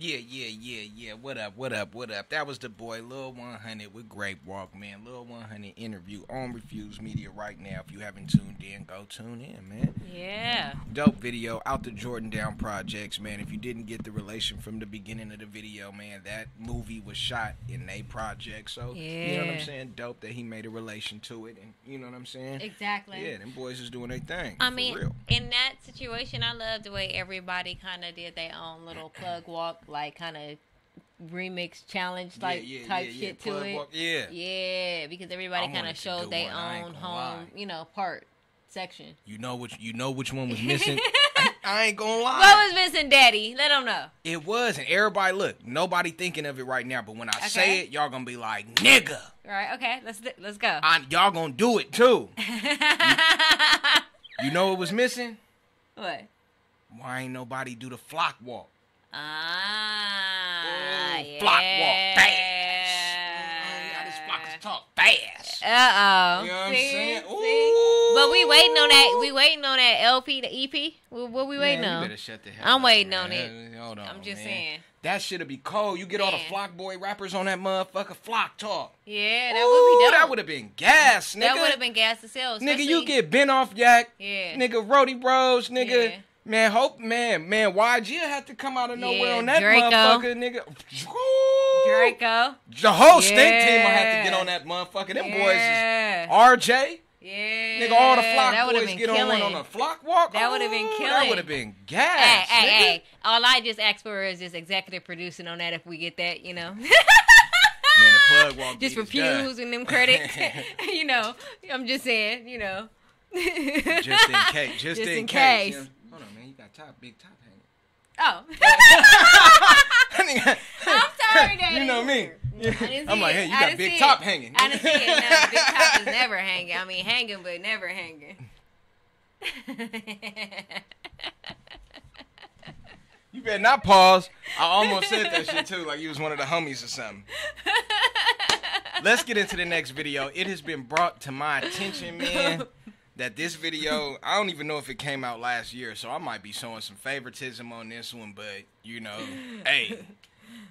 Yeah, yeah, yeah, yeah, what up, what up, what up? That was the boy Lil one hundred with Grape Walk, man. Lil one hundred interview on Refuse Media right now. If you haven't tuned in, go tune in, man. Yeah. Dope video out the Jordan Down Projects, man. If you didn't get the relation from the beginning of the video, man, that movie was shot in a project. So, yeah. You know what I'm saying? Dope that he made a relation to it. And you know what I'm saying? Exactly. Yeah, them boys is doing their thing. I mean, real. In that situation, I love the way everybody kind of did their own little plug walk. Like, kind of remix challenge like yeah, yeah, type yeah, shit yeah. to it. Walk, yeah. Yeah, because everybody kind of showed their own home, lie. you know, part section. You know which you know which one was missing. I, I ain't gonna lie. What was missing, Daddy? Let them know. It was, and everybody look. Nobody thinking of it right now, but when I okay. say it, y'all gonna be like, nigga. All right. Okay. Let's let's go. I'm, y'all gonna do it too. you, you know what was missing? What? Why ain't nobody do the flock walk? Ah, Ooh, yeah. Flock walk fast. How this flock is talk fast. Uh-oh. You know what I'm saying? Ooh. But we waiting on that. We waiting on that L P, the E P. What we waiting man, on? You better shut the hell I'm up, waiting man. on it. Hold on, I'm just man. saying. That shit'll be cold. You get man. all the Flock Boy rappers on that motherfucker Flock Talk. Yeah, that Ooh, would be dope. That would have been gas, nigga. That would have been gas to sell. Nigga, you get bent off Yak. Yeah. Nigga, Brody Rose, nigga. Yeah. Man, hope, man, man, Y G have to come out of nowhere yeah, on that Draco. motherfucker, nigga. Ooh. Draco. The whole yeah. stink team will have to get on that motherfucker. Them yeah. boys is R J. Yeah. Nigga, all the flock boys get killing. on one on a flock walk. That would have been killing. That would have been gas, hey, hey, hey. All I just ask for is just executive producing on that if we get that, you know. man, the plug walk Just refusing them credits. you know, I'm just saying, you know. just in case. Just, just in, in case. case. You know? Hold on, man. You got top, big top hanging. Oh. I'm sorry, Daddy. You know me. Yeah. I'm like, hey, you got big top it. hanging. I didn't see it. No, big top is never hanging. I mean, hanging, but never hanging. You better not pause. I almost said that shit, too, like you was one of the homies or something. Let's get into the next video. It has been brought to my attention, man. That this video, I don't even know if it came out last year, so I might be showing some favoritism on this one, but, you know, hey,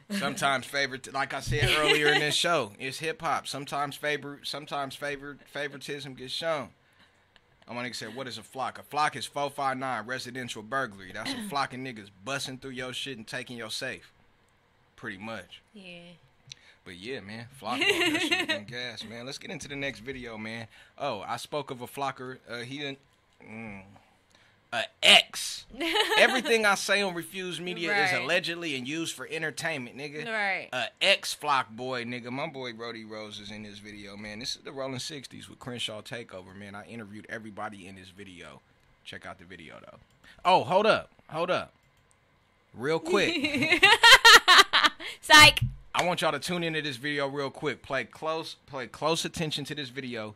sometimes favorite, like I said earlier in this show, it's hip-hop. Sometimes favorite, sometimes favorite, favoritism gets shown. I'm my nigga said, what is a flock? A flock is four five nine residential burglary. That's a flock of niggas busting through your shit and taking your safe. Pretty much. Yeah. But yeah, man, flock walk, that shit been gas, man. Let's get into the next video, man. Oh, I spoke of a flocker. Uh, he didn't... Mm, a ex. Everything I say on Refuse Media right. is allegedly and used for entertainment, nigga. Right. A ex flock boy, nigga. My boy Brody Rose is in this video, man. This is the Rolling sixties with Crenshaw Takeover, man. I interviewed everybody in this video. Check out the video, though. Oh, hold up. Hold up. Real quick. Psych. I want y'all to tune into this video real quick. Play close, play close attention to this video.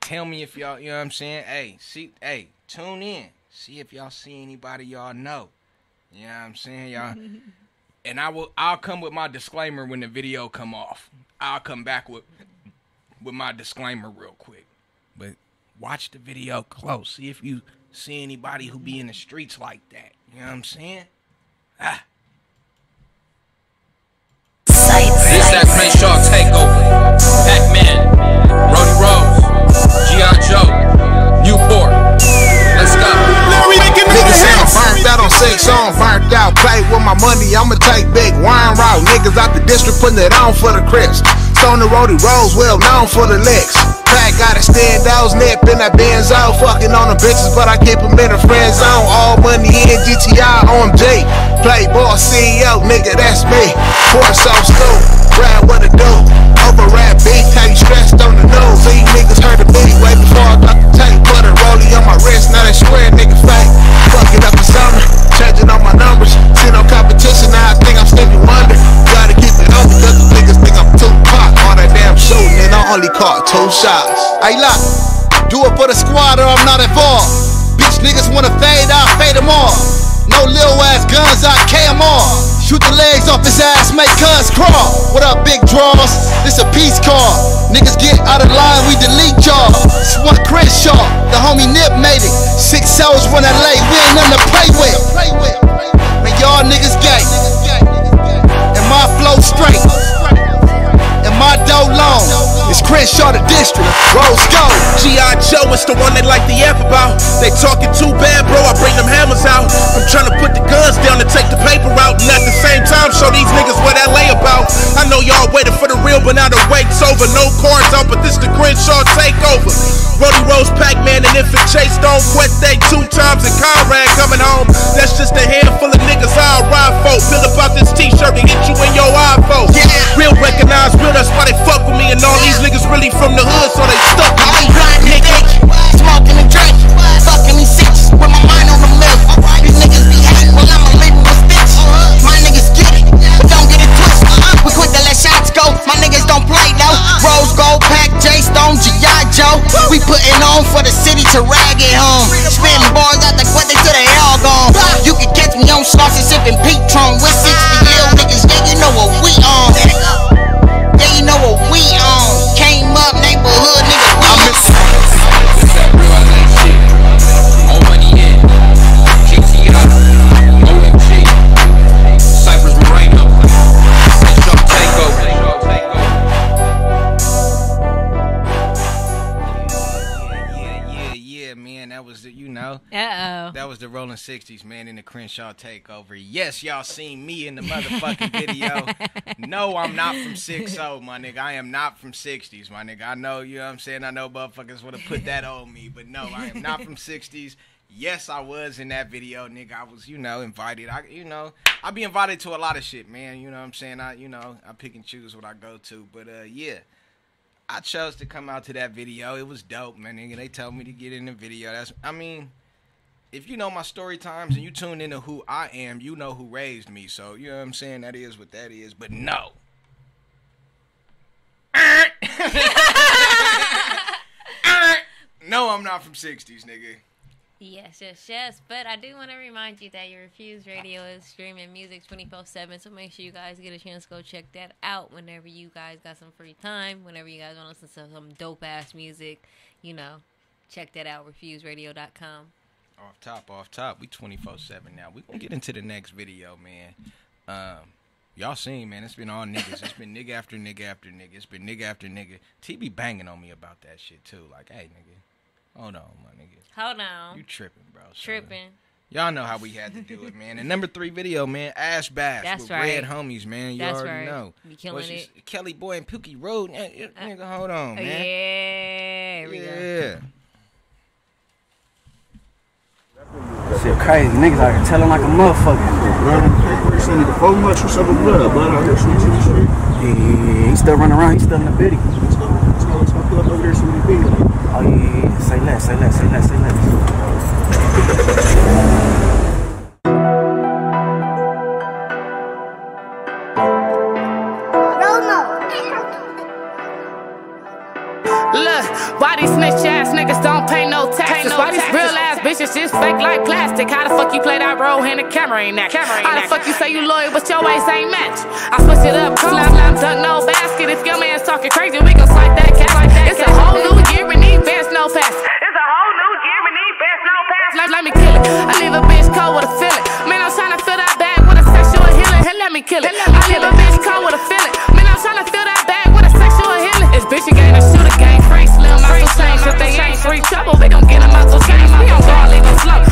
Tell me if y'all, you know what I'm saying? Hey, see, hey, tune in. See if y'all see anybody y'all know. You know what I'm saying, y'all? And I will, I'll come with my disclaimer when the video come off. I'll come back with, with my disclaimer real quick. But watch the video close. See if you see anybody who be in the streets like that. You know what I'm saying? Ah. This that Crenshaw Takeover, Pac-Man, Brody Rose, G I. Joe, Newport, let's go. Niggas say I'm burnt out on sex, so I'm burnt out. Play with my money, I'ma take back wine route. Niggas out the district putting it on for the crisp. Stone the Brody Rose, well known for the licks. Pac got a standout's nip in that Benz out. Fucking on the bitches, but I keep them in the friend zone. All money in G T I, O M G. Playboy C E O, nigga, that's me. Poor soft school. Ride what it do, over rap beat, how you stressed on the nose. These niggas heard the beat way before I got the tape. Put a rollie on my wrist, now they swear nigga fake. Fucking up the summer, changing all my numbers. See no competition, now I think I'm sneaking under. Gotta keep it open, cause the niggas think I'm too hot. All that damn shooting and I only caught two shots. Ay lock, do it for the squad or I'm not involved. Bitch niggas wanna fade, I'll fade them all. No little ass guns, I K them all. Shoot the legs off his ass, make cuz crawl. What up, big draws? This a peace call. Niggas get out of line, we delete y'all. Swat Crenshaw, the homie Nip made it. Six hours running late, we ain't nothing to play with. Man, y'all niggas gay. And my flow straight. And my dough long. It's Crenshaw the district. Rose go. G I. Joe is the one they like the F about. They talking too bad, bro, I bring them hammers out. I'm trying to put the guns down and take the paper out. And at the same time, show these niggas what L A about. I know y'all waiting for the real, but now the wait's over. No cards out, but this the Crenshaw Takeover. Brody Rose, Pac-Man, and Infant Chase don't quit. They two times and Conrad coming home. That's just a handful of niggas I'll ride for. Fill about this t-shirt and get you in your eye for. Real recognize real, that's why they fuck with me. And all these niggas really from the hood, so they stuck with me. Smoking and drinking, fucking these six with my mind on the milk. These niggas be hatin', well I'ma leave them with bitch. My niggas get it, but don't get it twisted. We quick to let shots go, my niggas don't play no. Rose Gold, Pac, J Stone, G I. Joe. We putting on for the city to rag it home. Spitting bars out the quarter till they all gone. You can catch me on sauce and sipping Petron with sixty ill niggas, yeah you know what we on. Yeah you know what we on. Came up neighborhood nigga, we on. Uh-oh. That was the Rolling sixties, man, in the Crenshaw Takeover. Yes, y'all seen me in the motherfucking video. No, I'm not from six oh, my nigga. I am not from sixties, my nigga. I know, you know what I'm saying? I know motherfuckers would have put that on me, but no, I am not from sixties. Yes, I was in that video, nigga. I was, you know, invited. I, you know, I be invited to a lot of shit, man. You know what I'm saying? I, you know, I pick and choose what I go to, but uh, yeah. I chose to come out to that video. It was dope, man, nigga. They told me to get in the video. That's, I mean, if you know my story times and you tune into who I am, you know who raised me. So, you know what I'm saying? That is what that is. But no. No, I'm not from sixties, nigga. Yes, yes, yes. But I do want to remind you that your Refuse Radio is streaming music twenty-four seven. So make sure you guys get a chance to go check that out whenever you guys got some free time. Whenever you guys want to listen to some dope-ass music, you know, check that out. Refuse Radio dot com. Off top, off top. We twenty-four seven now. We're going to get into the next video, man. Um, y'all seen, man. It's been all niggas. It's been nigga after nigga after nigga. It's been nigga after nigga. T B banging on me about that shit, too. Like, hey, nigga. Hold on, my nigga. Hold on. You tripping, bro. Son. Tripping. Y'all know how we had to do it, man. And number three video, man, Ash Bash That's with right. Red Homies, man. You That's already right. know. You killing What's it. Kelly Boy and Pookie Road. Nigga, uh, hold on, man. Yeah. Here we yeah. Go. Shit, crazy. Niggas out here telling like a motherfucker. You seen the four much or something? Blood out there shooting the street. Yeah, he still running around. He's still in the bitty. Let's go. Let's go. Let's go. Pull up over there shooting the bitty. Oh, yeah, yeah. Say less, say less, say less, say less. Bitches just fake like plastic. How the fuck you play that role and the camera ain't that? How the fuck you say you loyal but your ways ain't match? I switch it up, slap, slap, dunk, no basket. If your man's talking crazy, we gon' slide that cat. It's a whole new year and these bands no pass. It's a whole new year and these bands no pass. Let, let me kill it. I leave a bitch cold with a feeling. Man, I'm tryna fill that bag with a sexual healing. And let me kill it. I leave a bitch cold with a feeling. Man, I'm tryna fill that bag with a sexual healing. This bitch again a shooter gang free slim. I'm so changed if they ain't free trouble. They gon' get them out so change. We don't go.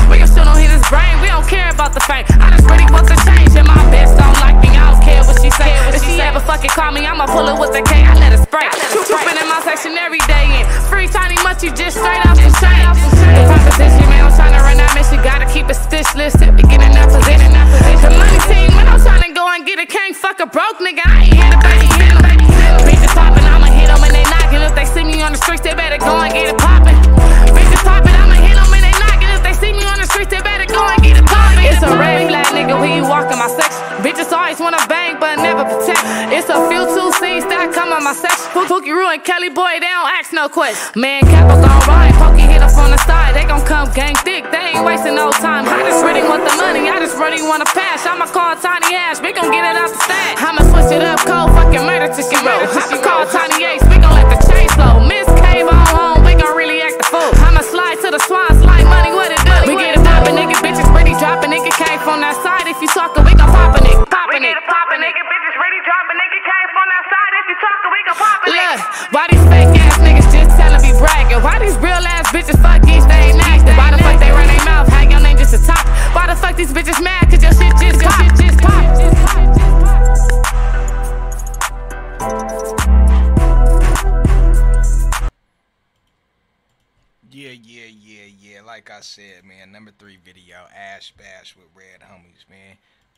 We can still don't hit his brain, we don't care about the fame. I just really want to change, and my best don't like me. I don't care what she say. If she ever fucking call me, I'ma pull her with a K. I let her spray. Trooping in my section every day, and free tiny munchie just straight off the chain. The proposition, man, I'm trying to run that mission. Gotta keep it stitchless if we get in that position. The money team, when I'm trying to go and get a king, fuck a broke nigga. I ain't here to baby hit him. Bitches poppin', I'ma hit them and they knockin'. If they see me on the streets, they better go and get it poppin'. Bitches poppin', I'ma hit them and they knockin'. See me on the streets, they better go and get a pop. It's a red flag, nigga, when you walk in my section. Bitches always wanna bang, but never protect. It's a few two scenes that come on my section. Pookie Roo and Kelly Boy, they don't ask no questions. Man, Capo gon' ride, Pokey hit up on the side. They gon' come gang thick, they ain't wasting no time. I just really want the money, I just really wanna pass. I'ma call Tiny Ash, we gon' get it out the stack. I'ma switch it up, cold fucking murder to she roll. I'ma call Tiny Ace, we gon' let the chain flow. Miss Cave on home, we gon' really act the fool. I'ma slide to the swans like money, what it we get it poppin', nigga, bitches ready droppin', nigga came from that side. If you talkin', we gon' poppin' it, poppin' it. We get it poppin', nigga, bitches ready droppin', nigga came from that side. If you talkin', we gon' poppin' it. Look, why these fake ass niggas just tellin' me braggin'? Why these real ass bitches fuck each, they ain't actin'? Why the fuck they run they mouth, how your name just a top? Why the fuck these bitches mad, cause your shit just pop? Shit just pop. Yeah, yeah, yeah. Like I said, man, number three video, Ash Bash with Red Homies, man.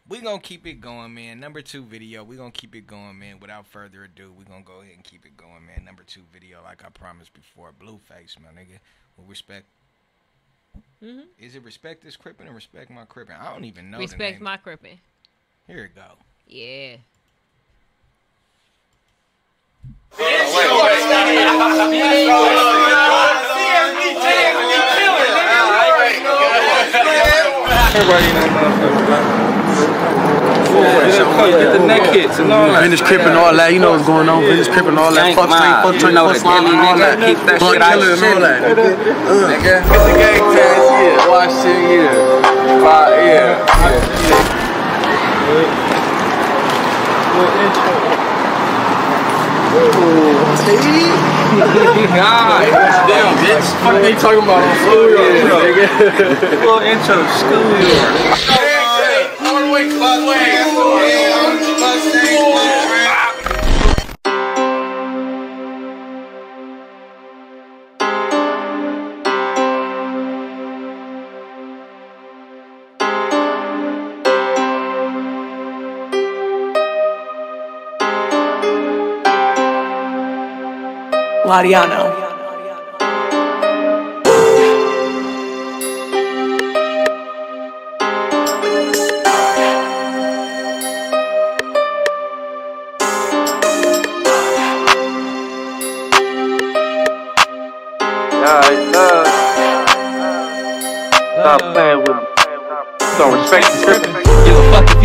We gonna keep it going, man. Number two video, we gonna keep it going, man. Without further ado, we gonna go ahead and keep it going, man. Number two video, like I promised before, Blueface, my nigga. With respect. Mm-hmm. Is it Respect This Crippin' or Respect My Crippin'? I don't even know. Respect My Crippin'. Here it go. Yeah. Everybody in that motherfucker, right? Get the neck hits and all that. Vintage Crip and all that, you know what's going on. Vintage Crip and all that. Fuck Sling, fuck Drake, fuck Slime, and all that. Fuck Killer and all that. Nigga, it's a gang test, yeah. Watch shit, yeah. Five, yeah. Ooh, T V? God. What they talking about on Schoolyard, bro? Little intro, Schoolyard. Hardwick, Budway, Mustang, Lariano.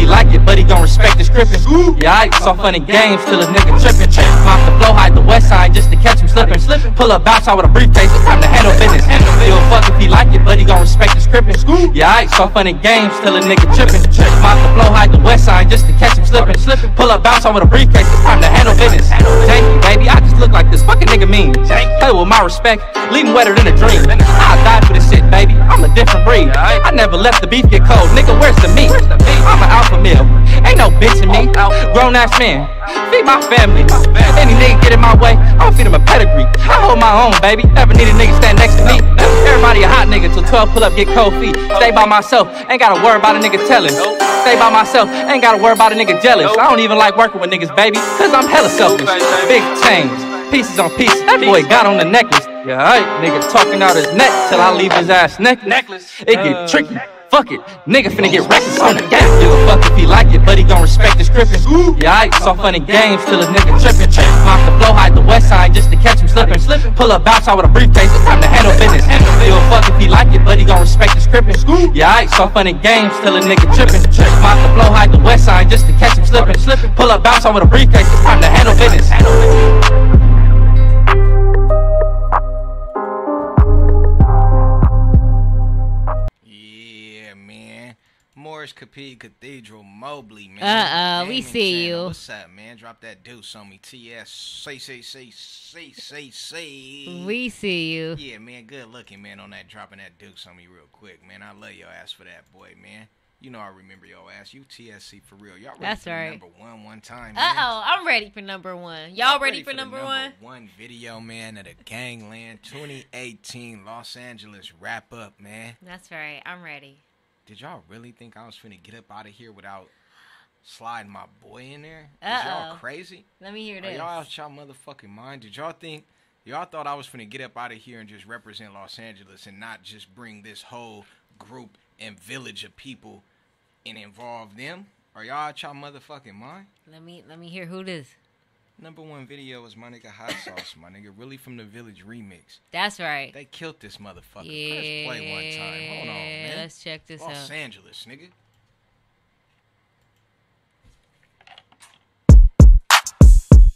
he like it, but he don't respect the scripting. Yeah, I saw funny games till a nigga trippin'. Pop the flow, hide the west side just to catch him slippin'. Pull up outside with a briefcase, it's time to handle business. He'll fuck if he like it, but he gon' respect the scripting. Yeah, I saw funny games till a nigga trippin'. Pop the flow, hide the west side just to catch him slippin'. Pull up outside with a briefcase, it's time to handle business. Janky, baby, I just look like this fucking nigga mean. Play with my respect, leave him wetter than a dream. I died for this shit, baby, I'm a different breed. I never let the beef get cold, nigga, where's the meat? I'm an alpha male, ain't no bitch in me. Grown ass man, feed my family. Any nigga get in my way, I'll feed him a pedigree. I hold my own, baby, never need a nigga stand next to me. Everybody a hot nigga till twelve, pull up, get cold feet. Stay by myself, ain't gotta worry about a nigga telling. Stay by myself, ain't gotta worry about a nigga jealous. I don't even like working with niggas, baby, cause I'm hella selfish. Big chains, pieces on pieces, that boy got on the necklace. Yeah, right, nigga talking out his neck till I leave his ass necklace. It get tricky. Fuck it, nigga finna get reckless on the gap. Give a fuck if he like it, but he gon' respect the scripting. Yeah, I saw funny games till a nigga trippin'. Pop the flow, hide the west side just to catch him slippin'. Pull up outside with a briefcase, it's time to handle business. Give a fuck if he like it, but he gon' respect the scripting. Yeah, I saw funny games till a nigga trippin'. Pop the flow, hide the west side just to catch him slippin'. Pull up outside with a briefcase, it's time to handle business. Capede Cathedral Mobley, man. Uh-uh, we see you. What's up, man? Drop that deuce on me. T S. Say, say, say, say, say, say. We see you. Yeah, man, good looking, man, on that dropping that deuce on me real quick, man. I love your ass for that, boy, man. You know I remember your ass. You T S C for real. Y'all ready That's for right. number one one time, man? Uh-oh, I'm ready for number one. Y'all ready, ready for, for number, number one? One video, man, of the Gangland twenty eighteen Los Angeles wrap-up, man. That's right. I'm ready. Did y'all really think I was finna get up out of here without sliding my boy in there? Uh-oh. Is y'all crazy? Let me hear this. Are y'all out y'all motherfucking mind? Did y'all think, y'all thought I was finna get up out of here and just represent Los Angeles and not just bring this whole group and village of people and involve them? Are y'all out y'all motherfucking mind? Let me, let me hear who this. Number one video is my nigga Hot Sauce, my nigga. Really from the Village remix. That's right. They killed this motherfucker. Yeah. Press play one time. Hold on, man. Let's check this out. Los Angeles, nigga.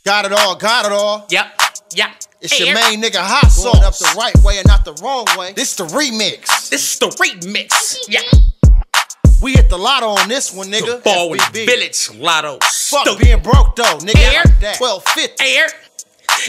Got it all, got it all. Yep, yep. It's hey, your main nigga Hot Sauce. Up the right way and not the wrong way. This the remix. This is the remix. Yeah. We hit the lotto on this one, nigga. The ball in the village lotto. Fuck Stoop. Being broke, though, nigga. Air, like twelve fifty. Air,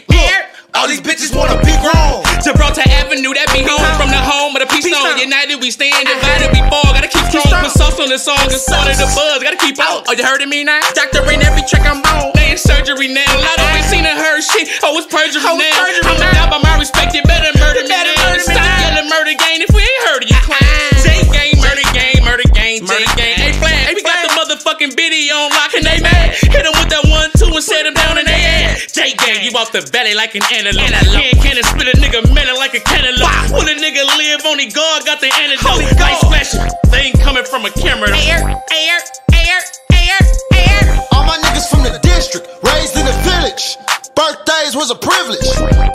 look, air. All these bitches wanna be grown. Gibraltar Avenue, that be home. From the home of the peace zone. United we stand, divided we fall. Gotta keep strong. Put sauce on the song and started the buzz. Gotta keep out. Oh, you heard of me now? Doctor in every check I'm on. They in surgery now. Lotto ain't seen and heard shit. Oh, it's perjury now. I'ma die by my respect. You better murder me now. Stop yelling murder gang if we ain't heard of you clown. J gang, murder gang, murder gang, J gang. Hey, flat. We got the motherfucking video on lock and they mad. Hit them with that one, two and set them down in they ass. J gang, you off the belly like an animal. Can't cannon spit a nigga manna like a cantaloupe. Wow. When a nigga live, only God got the antidote. Light flashing, they ain't coming from a camera. Air, air, air, air, air. All my niggas from the district, raised in the village. Birthdays was a privilege.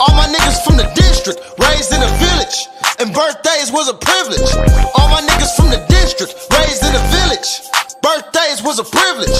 All my niggas from the district, raised in the village. And birthdays was a privilege. All my niggas from the district, raised in the village. Birthdays was a privilege.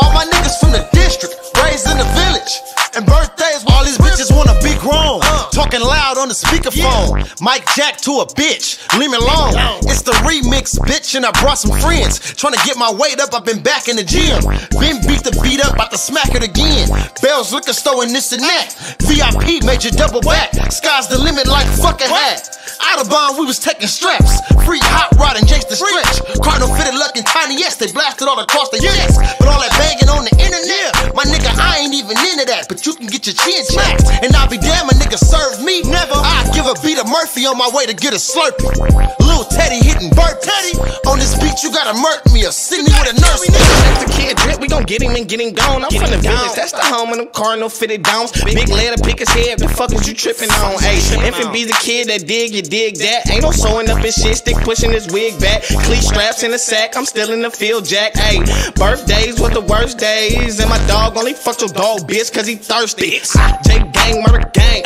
All my niggas from the district, raised in the village. And birthdays, all these bitches wanna be grown. Uh, Talking loud on the speakerphone. Yeah. Mic jack to a bitch, leave me alone. It's the remix, bitch, and I brought some friends. Tryna get my weight up, I've been back in the gym. Been beat the beat up, bout to smack it again. Bells liquor store and this and that. V I P made you double back. Sky's the limit like fuck a hat. Autobahn, we was taking straps. Free hot rod and Jake's the stretch. Cardinal fitted luck and tiny yes, they black. All across the chest, but all that banging on the internet, my nigga, I ain't even into that. But you can get your chin smacked, and I'll be damn, a nigga serve me. Never, I give a beat of Murphy on my way to get a Slurpee. Lil Teddy hitting Bert Teddy on this beat, you gotta murk me or send me with a nurse. That's the kid drip, we gon' get him and get him gone. I'm from the village, that's the home of them Cardinal fitted downs. Big letter, pick his head. The fuck is you tripping on? Hey, infant be the kid that dig, you dig that. Ain't no sewing up and shit, stick pushing his wig back. Cleat straps in the sack, I'm still in the field. Jack, ayy, birthdays was the worst days. And my dog only fucked your dog, bitch, cause he thirsty. J gang, murder gang.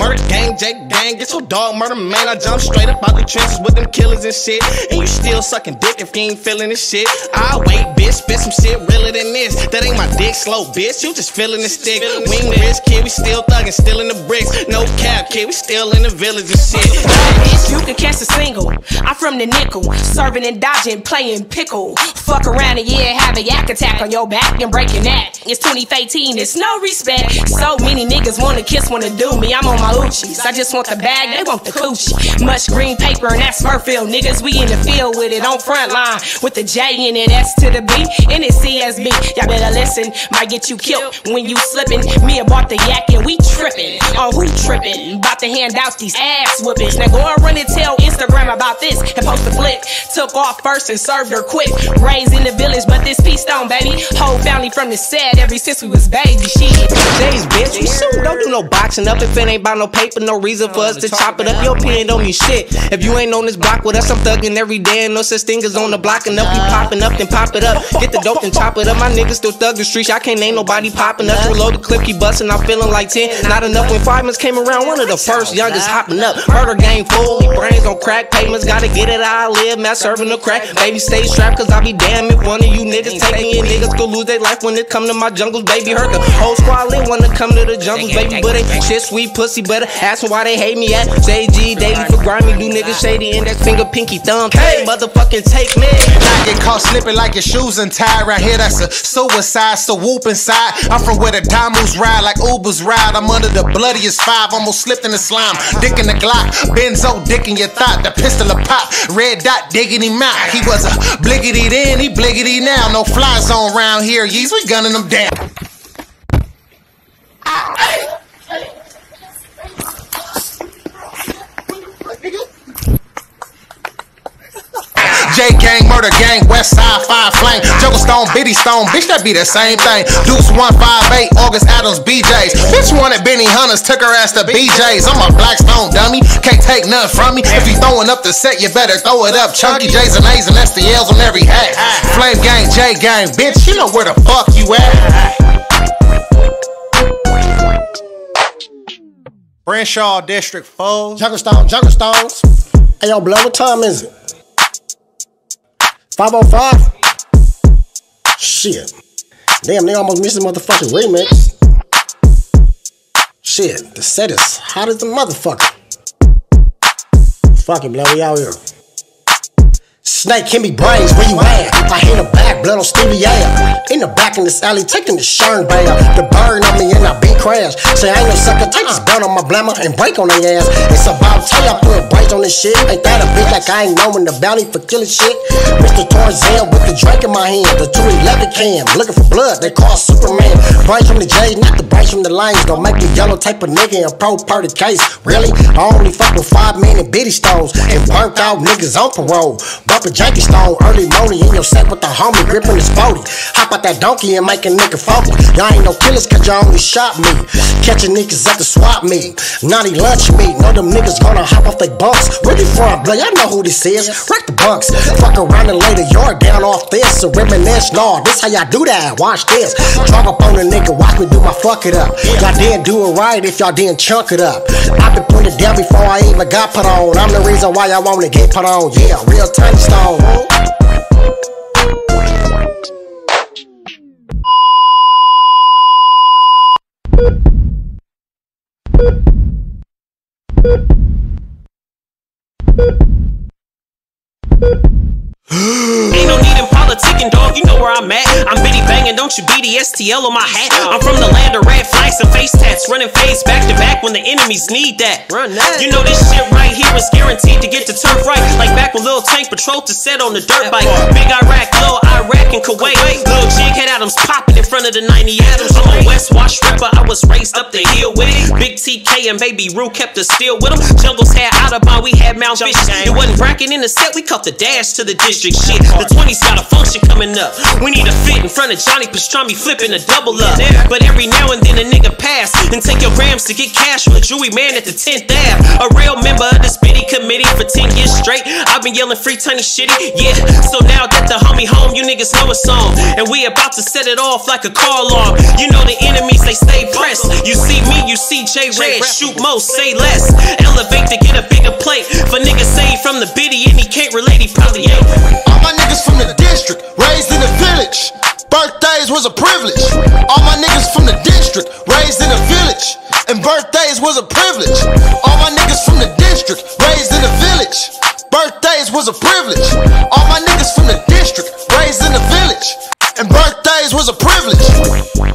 Murder gang, Jake gang, get your dog murder, man. I jump straight up out the trenches with them killers and shit. And you still sucking dick if you ain't feeling this shit. I wait, bitch, spit some shit realer than this. That ain't my dick slow, bitch, you just feeling the stick. We ain't rich, kid, we still thuggin', still in the bricks. No cap, kid, we still in the village and shit. Bitch, you can catch a single, I'm from the nickel. Serving and dodging, playing pickle. Fuck around and yeah, have a yak attack on your back and breaking that. It's twenty eighteen, it's no respect. So many niggas wanna kiss, wanna do me. I'm on my Uchis, I just want the bag, they want the coochie. Much green paper and that's Smurfield. Niggas, we in the field with it on front line. With the J in it, S to the B, and it's C S B. Y'all better listen, might get you killed when you slippin'. Me about the yak and we trippin'. Oh, who trippin'? About to hand out these ass whoopings. Now go and run and tell Instagram about this and post a flick. Took off first and served her quick. Raised in the village, but this piece don't, baby. Whole family from the set ever since we was baby shit. Days, bitch, we shoot. Don't do no boxing up if it ain't about no paper. No reason for us to chop it up. Your pen don't mean shit. If you ain't on this block with us, I'm thugging every day. And no such thing as on the block. And if you popping up, then pop it up. Get the dope and chop it up. My niggas still thug the streets. I can't name nobody popping up. Reload the clip, keep busting. I'm feeling like ten. Not enough when five months came around. One of the first youngest hopping up. Murder game full. Brains on crack. Payments gotta get it. I live. Mass serving the crack. Baby, stay strapped. Cause I be damn if one of you niggas take me. And niggas could lose their life when it come to my jungles. Baby, hurt the whole squad. They wanna come to the jungles. Baby, but ain't shit sweet pussy. Better ask them why they hate me at J G daily for grimy. Do niggas shady and that finger pinky thumb. Hey, motherfucking take me. I get caught slipping like your shoes and tie. Right here, that's a suicide. So whoop inside. I'm from where the Damus ride like Ubers ride. I'm under the bloodiest five. Almost slipped in the slime. Dick in the Glock. Benzo dick in your thought. The pistol a pop. Red dot digging him out. He was a bliggity then. He bliggity now. No fly zone round here. Yeez, we gunning them down. J gang, murder gang, west side, five flame. Juggle stone, bitty stone, bitch, that be the same thing. Deuce one five eight, August Adams, B J's. Bitch wanted Benny Hunters, took her ass to B J's. I'm a black stone dummy, can't take nothing from me. If you throwing up the set, you better throw it up. Chunky J's and A's and S T L's on every hat. Flame gang, J gang, bitch, you know where the fuck you at. Crenshaw District four. Juggle stone, juggle stones. Hey, yo, blood, what time is it? five oh five? Shit. Damn, they almost missed the motherfucking remix. Shit, the set is hot as the motherfucker. Fuck it, blood, we out here. Snake, can be brains, where you at? I hit a back, blood on Stevie A. In the back in this alley, taking the shern bail. The burn on me and I been crash. Say, I ain't no sucker, take this gun on my blammer and break on their ass. It's about time I put a break on this shit. Ain't that a bitch like I ain't knowing the bounty for killing shit? Mister Tarzan with the drink in my hand, the two eleven can. Looking for blood, they call Superman. Brains from the J's, not the brains from the lines. Don't make the yellow type of nigga in a pro-party case. Really? I only fuck with five men and bitty stones. And burnt out niggas on parole. A janky stone, early morning in your set with the homie gripping his forty. Hop out that donkey and make a nigga funky. Y'all ain't no killers cause y'all only shot me. Catching niggas up to swap me. Naughty lunch me, know them niggas gonna hop off they bunks. Where they from, blood? Y'all know who this is. Wreck the bunks. Fuck around and lay the yard down off this. So reminisce, no, this how y'all do that. Watch this. Drug up on a nigga, watch me do my fuck it up. Y'all didn't do it right if y'all didn't chunk it up. I been putting it down before I even got put on. I'm the reason why y'all wanna get put on. Yeah, real time. Stone. Ain't no need in politicking, dog. You know where I'm at. I'm Biddy banging, don't you be the S T L on my hat. I'm from the land of red flags and face tats, running face back to back when the enemies need that. Run that. You know this shit right here is guaranteed to get the turf right. Like back when Lil Tank patrolled the set on the dirt bike. Big Iraq, Lil Iraq and Kuwait. Lil Jig had Adams popping in front of the ninety Adams. I'm a West Wash ripper, I was raised up the hill with it. Big T K and Baby Rue kept the steel with them. Jungles had Audubon, we had Mount Vision. It wasn't bracket in the set, we caught the dash to the district shit. The twenties got a function coming up. We need a fit in front of Johnny Johnny Pastrami flipping a double up. But every now and then a nigga pass, then take your Rams to get cash from the Jewy man at the tenth Ave. A real member of this bitty committee for ten years straight. I've been yelling free Tony shitty, yeah. So now that the homie home, you niggas know it's on, and we about to set it off like a car alarm. You know the enemies, they stay pressed. You see me, you see J Red. Shoot most, say less. Elevate to get a bigger plate. For niggas say from the bitty and he can't relate, he probably ain't. All my niggas from the district, raised in the village. Birthdays was a privilege. All my niggas from the district, raised in the village. And birthdays was a privilege. All my niggas from the district, raised in the village. Birthdays was a privilege. All my niggas from the district, raised in the village. And birthdays was a privilege.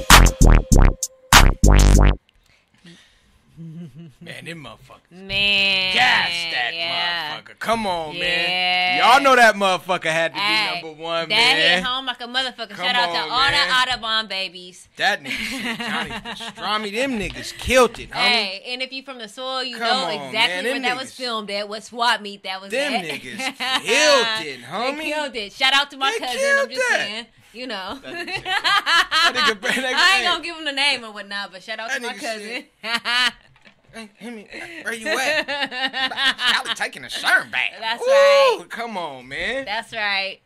Man, them motherfuckers. Man. Gas that yeah. motherfucker. Come on, yeah. man. Y'all know that motherfucker had to Ay, be number one, that man. That hit home like a motherfucker. Come Shout on, out to man. all the Audubon babies. That nigga, Johnny Pastrami, them niggas killed it, homie. Hey, and if you from the soil, you Come know on, exactly where that niggas. was filmed at. What swap meet that was them at. Them niggas killed it, homie. They killed it. Shout out to my they cousin. I'm just that. saying. You know. That nigga, that nigga, that nigga, I ain't going to give him the name or whatnot, but shout out that to my cousin. Hey, I mean, where you at? Y'all taking a shirt back. That's Ooh, right. Come on, man. That's right.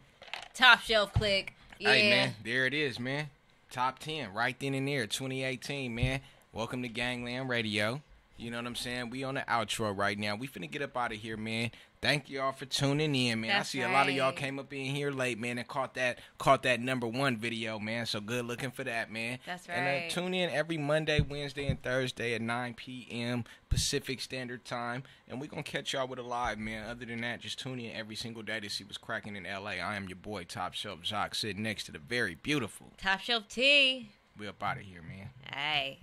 Top shelf click. Yeah. Hey, man. There it is, man. Top ten right then and there, twenty eighteen, man. Welcome to Gangland Radio. You know what I'm saying? We on the outro right now. We finna get up out of here, man. Thank y'all for tuning in, man. That's I see right. a lot of y'all came up in here late, man, and caught that caught that number one video, man. So good looking for that, man. That's right. And uh, tune in every Monday, Wednesday, and Thursday at nine p m Pacific Standard Time. And we're going to catch y'all with a live, man. Other than that, just tune in every single day to see what's cracking in L A. I am your boy, Top Shelf Jacques, sitting next to the very beautiful Top Shelf T. We up out of here, man. All right.